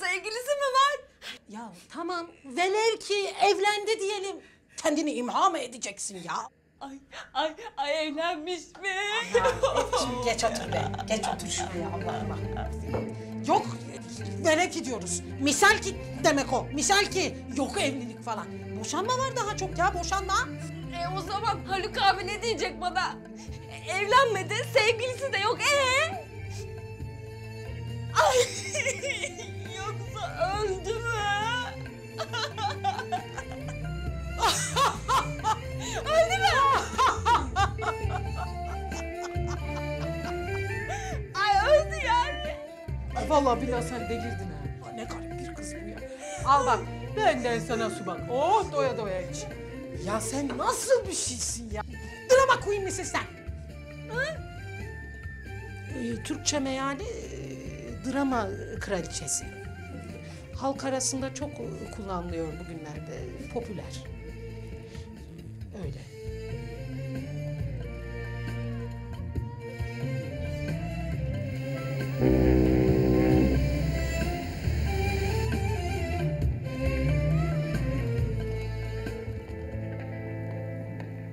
Sevgilisi mi var? Ya tamam velev ki evlendi diyelim. Kendini imha mı edeceksin ya? Ay, ay, ay evlenmiş mi? Şimdi geç otur be, geç otur şuraya Allah'ıma. Yok, velev ki diyoruz. Misal ki demek o, misal ki yok evlilik falan. Boşanma var daha çok ya, boşanma. E o zaman Haluk abi ne diyecek bana? E, evlenmedi, sevgilisi de yok, ee? Ay, yoksa öldü mü? Öldü mü? Ay öldü yani. Ay vallahi billahi sen delirdin ha. Ne garip bir kız bu ya. Al bak benden sana su bak. Oh doya doya iç. Ya sen nasıl bir şeysin ya? Dura bak uyum misin sen? Hı? Ee, Türkçe meali e, drama kraliçesi. Halk arasında çok kullanılıyor bugünlerde. Popüler. Öyle.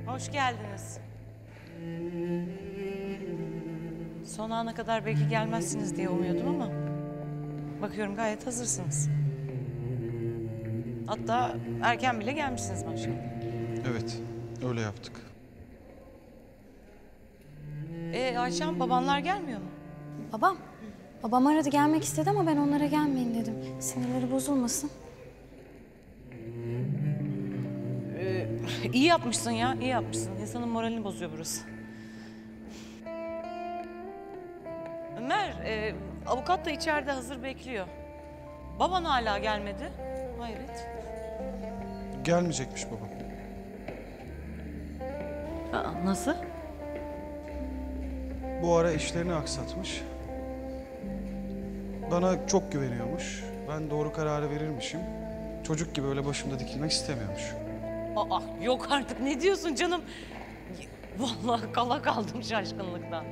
Hoş geldiniz. Son ana kadar belki gelmezsiniz diye umuyordum ama bakıyorum gayet hazırsınız. Hatta erken bile gelmişsiniz maşallah. Evet, öyle yaptık. Ee Ayşem, babanlar gelmiyor mu? Babam? Babam aradı, gelmek istedi ama ben onlara gelmeyin dedim. Sinirleri bozulmasın. Ee, iyi yapmışsın ya, iyi yapmışsın. İnsanın moralini bozuyor burası. Ömer, e, avukat da içeride hazır bekliyor. Baban hala gelmedi. Hayret. Gelmeyecekmiş babam. Aa, nasıl? Bu ara işlerini aksatmış. Bana çok güveniyormuş. Ben doğru kararı verirmişim. Çocuk gibi öyle başımda dikilmek istemiyormuş. Aa, yok artık ne diyorsun canım? Vallahi kala kaldım şaşkınlıktan.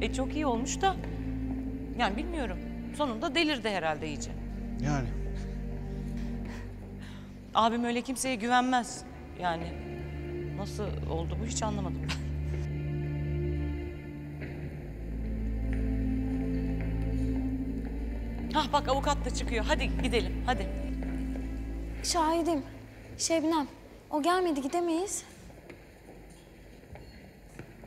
E çok iyi olmuş da. Yani bilmiyorum. Sonunda delirdi herhalde iyice. Yani. Abim öyle kimseye güvenmez. Yani nasıl oldu bu hiç anlamadım ben. Hah bak avukat da çıkıyor. Hadi gidelim, hadi. Şahidim, Şebnem. O gelmedi, gidemeyiz.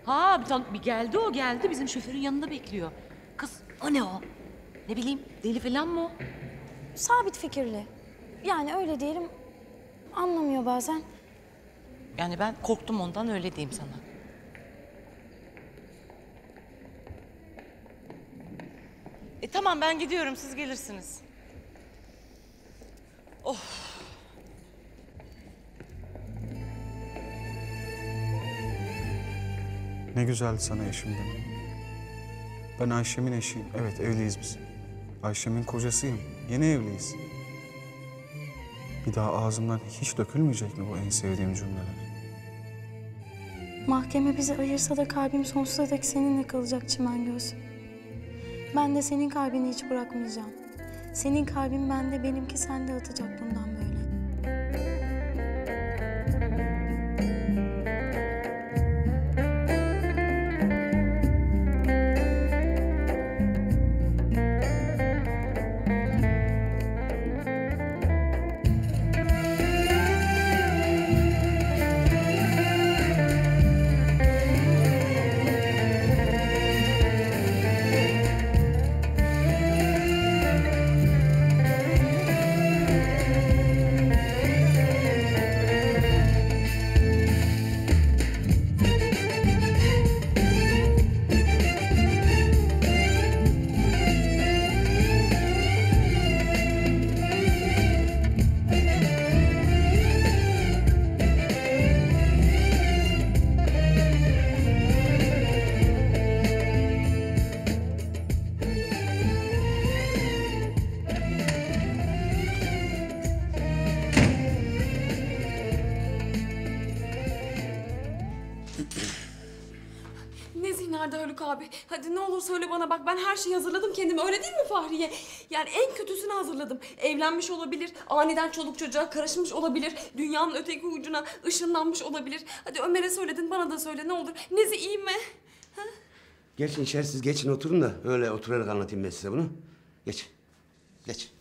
Ha bir, bir geldi o, geldi. Bizim şoförün yanında bekliyor. Kız, o ne o? Ne bileyim, deli falan mı o? Sabit fikirli. Yani öyle diyelim, anlamıyor bazen. Yani ben korktum ondan, öyle diyeyim sana. E tamam ben gidiyorum, siz gelirsiniz. Oh. Ne güzeldi sana eşim demek. Ben Ayşem'in eşiyim, evet evliyiz biz. Ayşem'in kocasıyım, yeni evliyiz. Bir daha ağzımdan hiç dökülmeyecek mi bu en sevdiğim cümleler? Mahkeme bizi ayırsa da kalbim sonsuza dek seninle kalacak Çimengöz. Ben de senin kalbini hiç bırakmayacağım. Senin kalbin bende, benimki sende atacak bundan böyle. nerede Haluk abi? Hadi ne olur söyle bana, bak ben her şeyi hazırladım kendime, öyle değil mi Fahriye? Yani en kötüsünü hazırladım. Evlenmiş olabilir, aniden çoluk çocuğa karışmış olabilir, dünyanın öteki ucuna ışınlanmış olabilir. Hadi Ömer'e söyledin, bana da söyle ne olur. Nezih iyi mi? Ha? Geçin içeri siz, geçin oturun da öyle oturarak anlatayım ben size bunu. Geç, geç.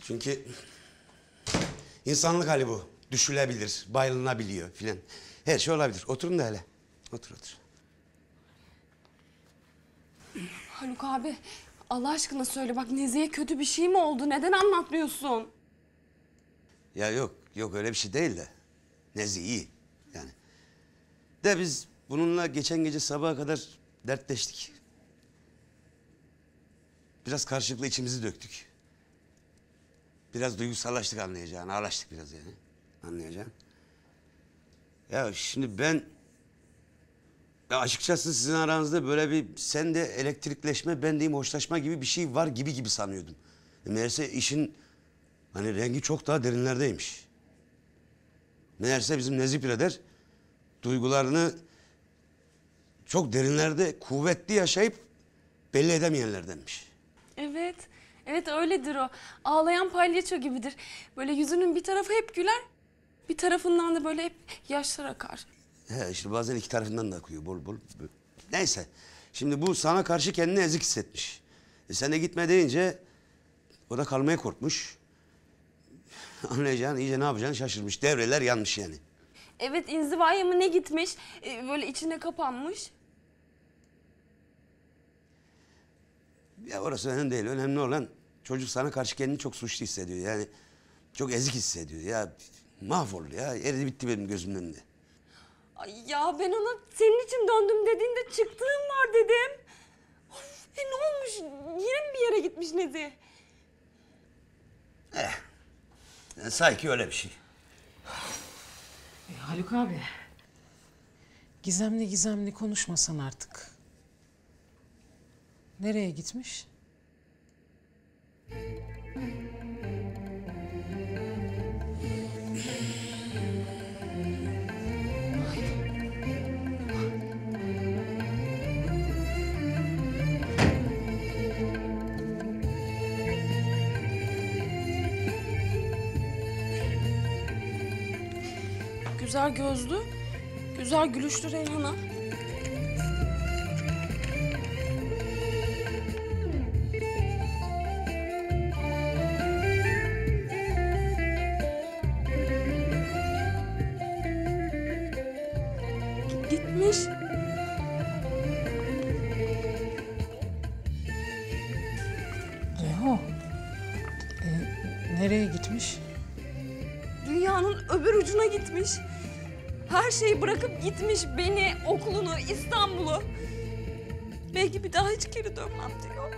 Çünkü insanlık hali bu. Düşülebilir, bayılınabiliyor filan. Her şey olabilir. Oturun da hele. Otur, otur. Haluk abi, Allah aşkına söyle bak, Nezih'e kötü bir şey mi oldu? Neden anlatmıyorsun? Ya yok, yok öyle bir şey değil de. Nezih iyi yani. De biz bununla geçen gece sabaha kadar dertleştik. Biraz karşılıklı içimizi döktük. Biraz duygusallaştık anlayacağını, ağlaştık biraz yani. Anlayacağım. Ya şimdi ben... Ya açıkçası sizin aranızda böyle bir... Sen de elektrikleşme, ben deyim hoşlaşma gibi bir şey var gibi gibi sanıyordum. Meğerse işin... Hani rengi çok daha derinlerdeymiş. Meğerse bizim Nezih birader... Duygularını... Çok derinlerde, kuvvetli yaşayıp... Belli edemeyenlerdenmiş. Evet. Evet öyledir o. Ağlayan palyaço gibidir. Böyle yüzünün bir tarafı hep güler... Bir tarafından da böyle hep yaşlar akar. He işte bazen iki tarafından da akıyor bol bol. Neyse. Şimdi bu sana karşı kendini ezik hissetmiş. E sen de gitme deyince o da kalmaya korkmuş. Anlayacağın iyice ne yapacağını şaşırmış. Devreler yanmış yani. Evet inzivaya mı ne gitmiş? E, böyle içine kapanmış. Ya orası önemli değil. Önemli olan çocuk sana karşı kendini çok suçlu hissediyor. Yani çok ezik hissediyor ya. Mahvoldu ya, eridi bitti benim gözümün önünde. Ay ya ben ona senin için döndüm dediğinde çıktığım var dedim. Of, e ne olmuş? Yine mi bir yere gitmiş Nezih? Eh, yani sanki öyle bir şey. E, Haluk abi, gizemli gizemli konuşmasan artık. Nereye gitmiş? Güzel gözlü, güzel gülüşlü Reyhan'a. Gitmiş. Reho, ee, nereye gitmiş? Dünyanın öbür ucuna gitmiş. Her şeyi bırakıp gitmiş, beni, okulunu, İstanbul'u. Belki bir daha hiç geri dönmem diyor.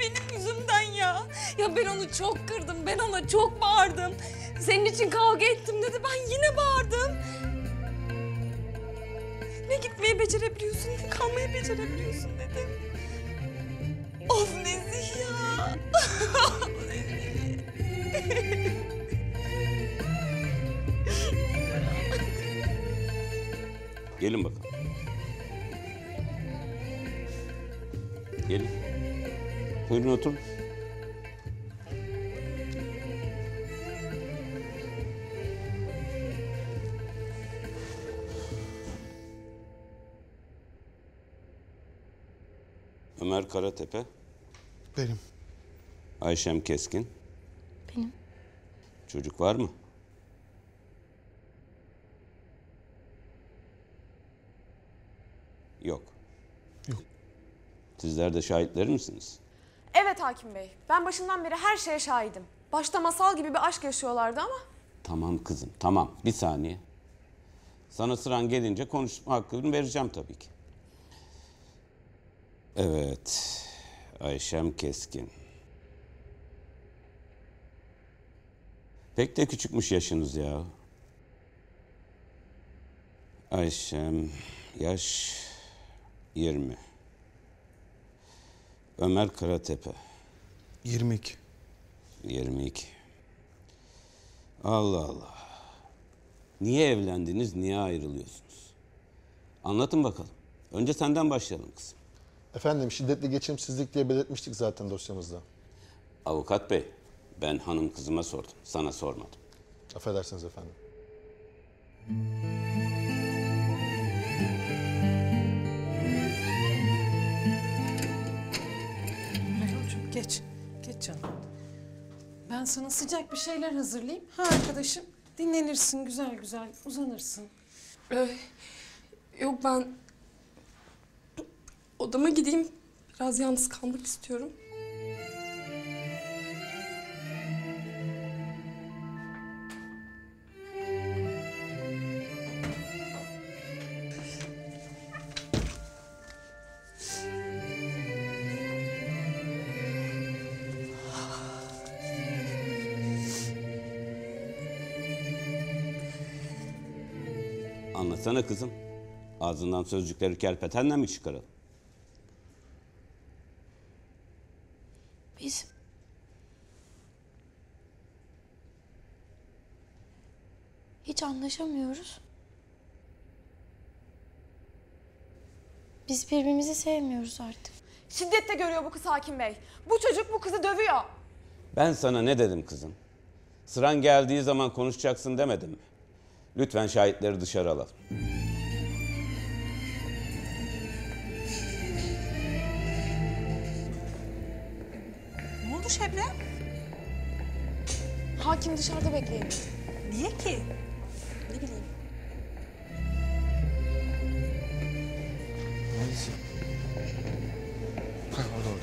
Benim yüzümden ya. Ya ben onu çok kırdım, ben ona çok bağırdım. Senin için kavga ettim dedi, ben yine bağırdım. Ne gitmeyi becerebiliyorsun, ne kalmayı becerebiliyorsun dedi. Of Nezih ya. Nezih. Gelin bakalım. Gelin. Buyurun oturun. Ömer Karatepe. Benim. Ayşem Keskin. Benim. Çocuk var mı? Yok. Yok. Sizler de şahitler misiniz? Evet hakim bey. Ben başından beri her şeye şahidim. Başta masal gibi bir aşk yaşıyorlardı ama. Tamam kızım, tamam. Bir saniye. Sana sıran gelince konuşma hakkını vereceğim tabii ki. Evet. Ayşem Keskin. Pek de küçükmüş yaşınız ya. Ayşem yaş... yirmi. Ömer Karatepe. yirmi iki. yirmi iki. Allah Allah. Niye evlendiniz, niye ayrılıyorsunuz? Anlatın bakalım. Önce senden başlayalım kızım. Efendim, şiddetli geçimsizlik diye belirtmiştik zaten dosyamızda. Avukat bey, ben hanım kızıma sordum. Sana sormadım. Affedersiniz efendim. Haluk'cum geç. Geç canım. Ben sana sıcak bir şeyler hazırlayayım. Ha arkadaşım, dinlenirsin güzel güzel, uzanırsın. Ee, yok ben odama gideyim. Biraz yalnız kalmak istiyorum. Anlatsana kızım. Ağzından sözcükleri kerpetenle mi çıkaralım? Biz... hiç anlaşamıyoruz. Biz birbirimizi sevmiyoruz artık. Şiddetle görüyor bu kız hakim bey. Bu çocuk bu kızı dövüyor. Ben sana ne dedim kızım? Sıran geldiği zaman konuşacaksın demedim mi? Lütfen şahitleri dışarı alalım. Ne oldu Şebnem? Hakim dışarıda bekleyin. Niye ki? Ne bileyim. Neresi? Ha, orada orada.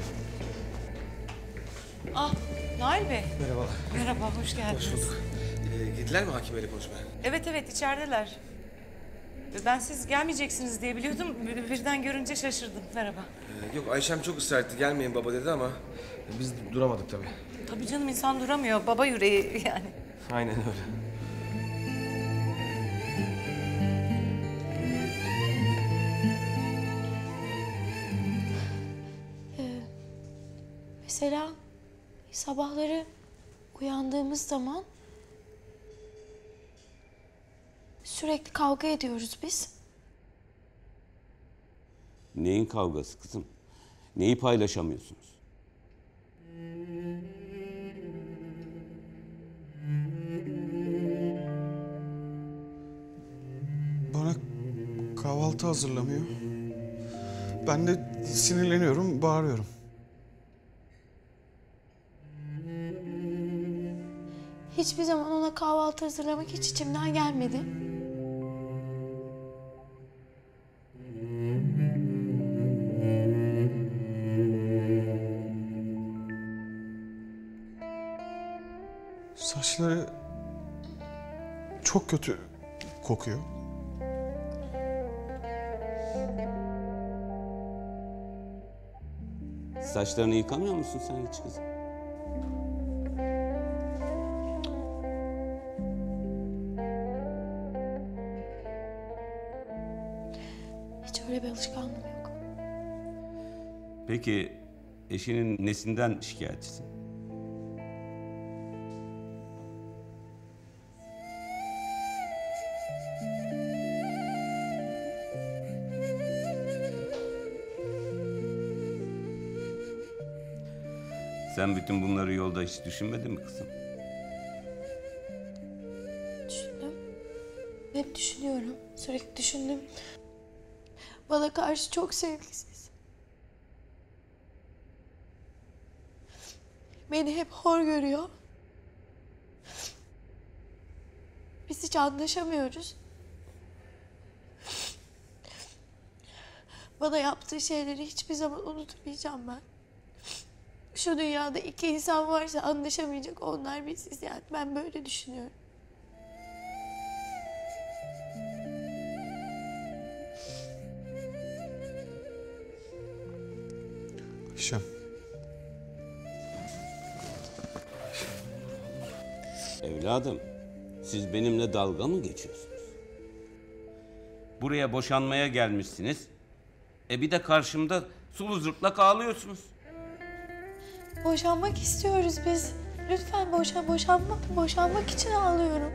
Ah, Nail Bey. Merhabalar. Merhaba, hoş geldiniz. Hoş bulduk. Gittiler mi hakimeyle konuşmaya? Evet evet, içerideler. Ben siz gelmeyeceksiniz diye biliyordum. Birden görünce şaşırdım. Merhaba. Ee, yok Ayşem çok ısrar etti. Gelmeyin baba dedi ama biz duramadık tabii. Tabii canım, insan duramıyor. Baba yüreği yani. Aynen öyle. Ee, mesela sabahları uyandığımız zaman sürekli kavga ediyoruz biz. Neyin kavgası kızım? Neyi paylaşamıyorsunuz? Bana kahvaltı hazırlamıyor. Ben de sinirleniyorum, bağırıyorum. Hiçbir zaman ona kahvaltı hazırlamak hiç içimden gelmedi. Saçları çok kötü kokuyor. Saçlarını yıkamıyor musun sen hiç kızım? Hiç öyle bir alışkanlığım yok. Peki eşinin nesinden şikayetçisin? Sen bütün bunları yolda hiç düşünmedin mi kızım? Düşündüm. Hep düşünüyorum. Sürekli düşündüm. Bana karşı çok sevgisiz. Beni hep hor görüyor. Biz hiç anlaşamıyoruz. Bana yaptığı şeyleri hiçbir zaman unutmayacağım ben. Şu dünyada iki insan varsa anlaşamayacak onlar biziz yani. Ben böyle düşünüyorum. Ayşem. Evladım, siz benimle dalga mı geçiyorsunuz? Buraya boşanmaya gelmişsiniz. E bir de karşımda sulu zırtlak ağlıyorsunuz. Boşanmak istiyoruz biz. Lütfen boşan, boşanma, boşanmak için ağlıyorum.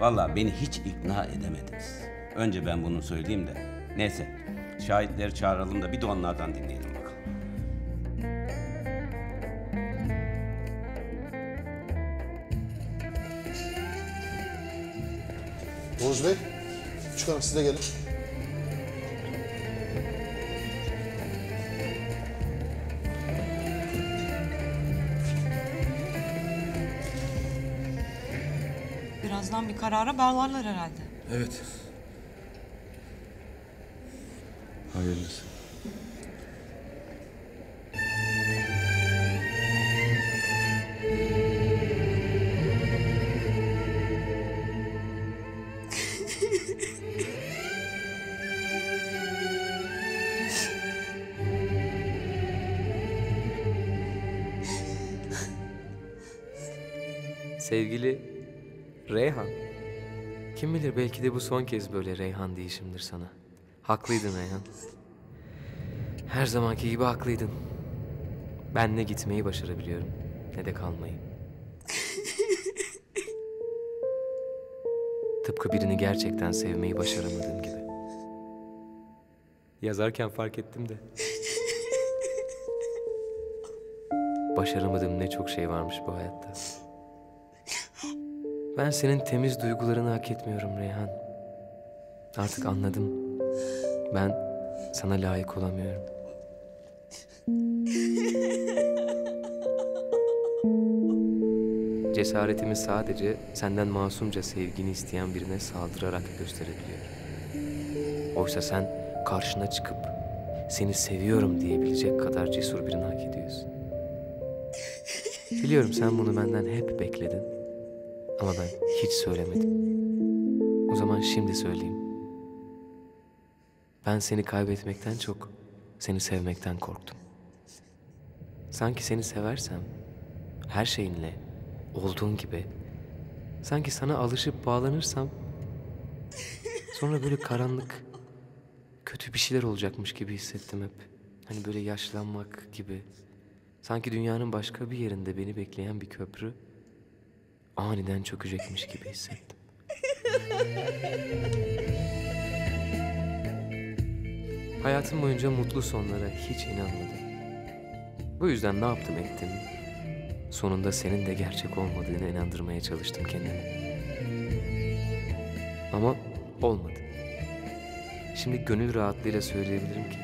Vallahi beni hiç ikna edemediniz. Önce ben bunu söyleyeyim de Neyse, şahitleri çağıralım da bir de onlardan dinleyelim bakalım. Oğuz Bey, Küçük Hanım siz de gelin. Birazdan bir karara bağlarlar herhalde. Evet. Hayırlısı. Sevgili Reyhan, kim bilir belki de bu son kez böyle Reyhan diyişimdir sana. Haklıydın Reyhan. Her zamanki gibi haklıydın. Ben ne gitmeyi başarabiliyorum, ne de kalmayı. Tıpkı birini gerçekten sevmeyi başaramadığım gibi. Yazarken fark ettim de. Başaramadığım ne çok şey varmış bu hayatta. Ben senin temiz duygularını hak etmiyorum Reyhan. Artık anladım. Ben sana layık olamıyorum. Cesaretimi sadece senden masumca sevgini isteyen birine saldırarak gösterebiliyorum. Oysa sen karşına çıkıp seni seviyorum diyebilecek kadar cesur birini hak ediyorsun. Biliyorum sen bunu benden hep bekledin. Ama ben hiç söylemedim. O zaman şimdi söyleyeyim. Ben seni kaybetmekten çok seni sevmekten korktum. Sanki seni seversem her şeyinle olduğun gibi, sanki sana alışıp bağlanırsam sonra böyle karanlık, kötü bir şeyler olacakmış gibi hissettim hep. Hani böyle yaşlanmak gibi. Sanki dünyanın başka bir yerinde beni bekleyen bir köprü aniden çökecekmiş gibi hissettim. Hayatım boyunca mutlu sonlara hiç inanmadım. Bu yüzden ne yaptım ettim, sonunda senin de gerçek olmadığını inandırmaya çalıştım kendime. Ama olmadı. Şimdi gönül rahatlığıyla söyleyebilirim ki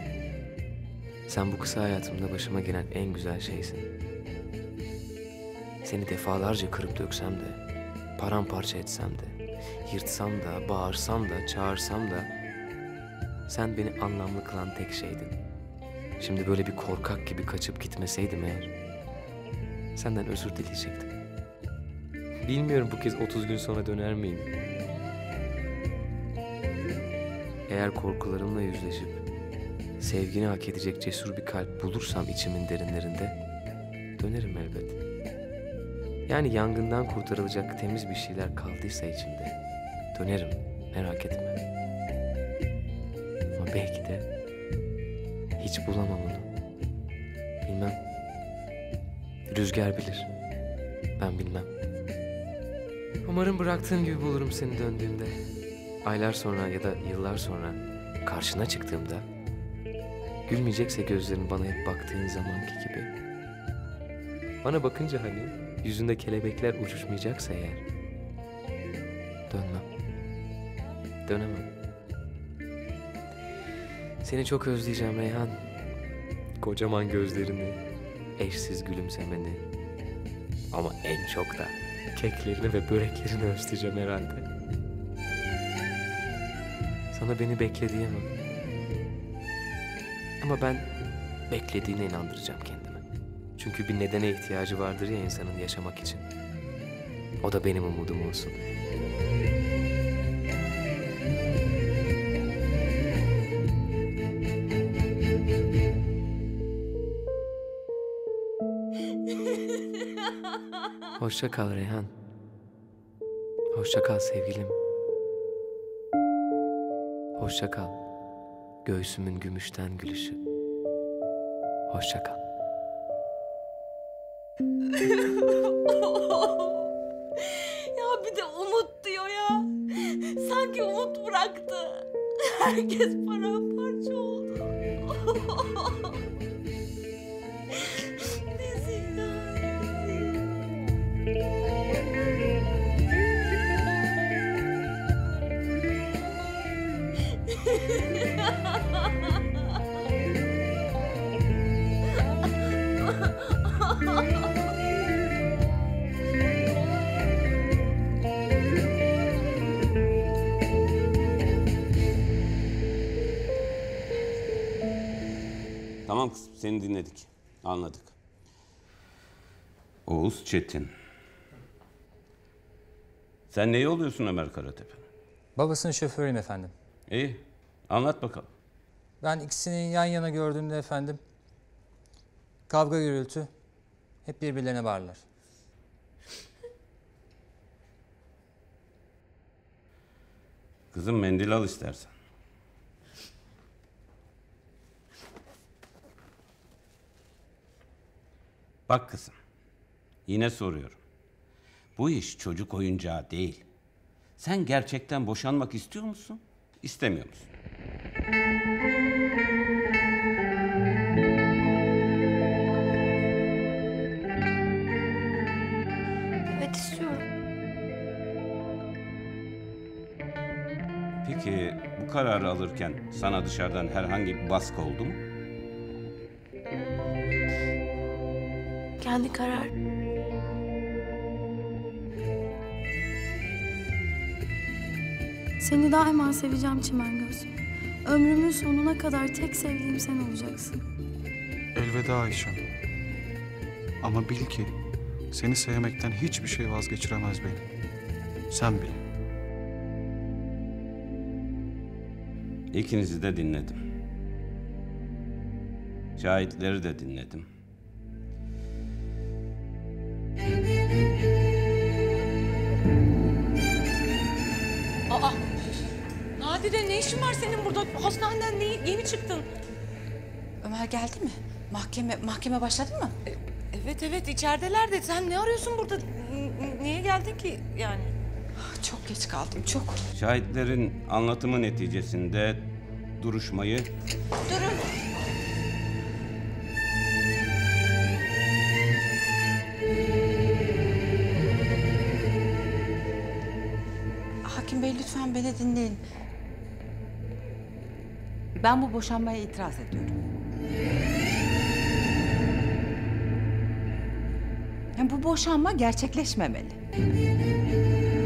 sen bu kısa hayatımda başıma gelen en güzel şeysin. Seni defalarca kırıp döksem de, paramparça etsem de, yırtsam da, bağırsam da, çağırsam da sen beni anlamlı kılan tek şeydin. Şimdi böyle bir korkak gibi kaçıp gitmeseydim eğer, senden özür dileyecektim. Bilmiyorum bu kez otuz gün sonra döner miyim? Eğer korkularımla yüzleşip sevgini hak edecek cesur bir kalp bulursam içimin derinlerinde, dönerim elbet. Yani yangından kurtarılacak temiz bir şeyler kaldıysa içimde dönerim, merak etme. Ama belki de hiç bulamam onu. Bilmem. Rüzgar bilir. Ben bilmem. Umarım bıraktığım gibi bulurum seni döndüğümde. Aylar sonra ya da yıllar sonra karşına çıktığımda gülmeyecekse gözlerin bana hep baktığın zamanki gibi. Bana bakınca hani yüzünde kelebekler uçuşmayacaksa eğer, dönmem, dönemem. Seni çok özleyeceğim Reyhan. Kocaman gözlerini, eşsiz gülümsemeni ama en çok da keklerini ve böreklerini özleyeceğim herhalde. Sana beni bekle diyemem. Ama ben beklediğine inandıracağım kendimi. Çünkü bir nedene ihtiyacı vardır ya insanın yaşamak için. O da benim umudum olsun. Hoşça kal Reyhan. Hoşça kal sevgilim. Hoşça kal göğsümün gümüşten gülüşü. Hoşça kal. Ya bir de umut diyor ya. Sanki umut bıraktı. Herkes paramparça oldu. Tamam kızım, seni dinledik. Anladık. Oğuz Çetin. Sen neyi oluyorsun Ömer Karatepe? Babasının şoförüyüm efendim. İyi. Anlat bakalım. Ben ikisini yan yana gördüğümde efendim, kavga gürültü, hep birbirlerine bağırlar. Kızım mendil al istersen. Bak kızım, yine soruyorum. Bu iş çocuk oyuncağı değil. Sen gerçekten boşanmak istiyor musun, istemiyor musun? Evet, istiyorum. Peki bu kararı alırken sana dışarıdan herhangi bir baskı oldu mu? Kendi karar. Seni daima seveceğim Çimengöz. Ömrümün sonuna kadar tek sevdiğim sen olacaksın. Elveda Ayşem. Ama bil ki seni sevmekten hiçbir şey vazgeçiremez beni. Sen bil. İkinizi de dinledim. Şahitleri de dinledim. Aa! Nadide, ne işin var senin burada? Hastaneden yeni çıktın. Ömer geldi mi? Mahkeme mahkeme başladı mı? E, evet evet, içerideler de. Sen ne arıyorsun burada? N niye geldin ki yani? Çok geç kaldım, çok. Şahitlerin anlatımı neticesinde duruşmayı... Durun. Lütfen beni dinleyin. Ben bu boşanmaya itiraz ediyorum. Yani bu boşanma gerçekleşmemeli.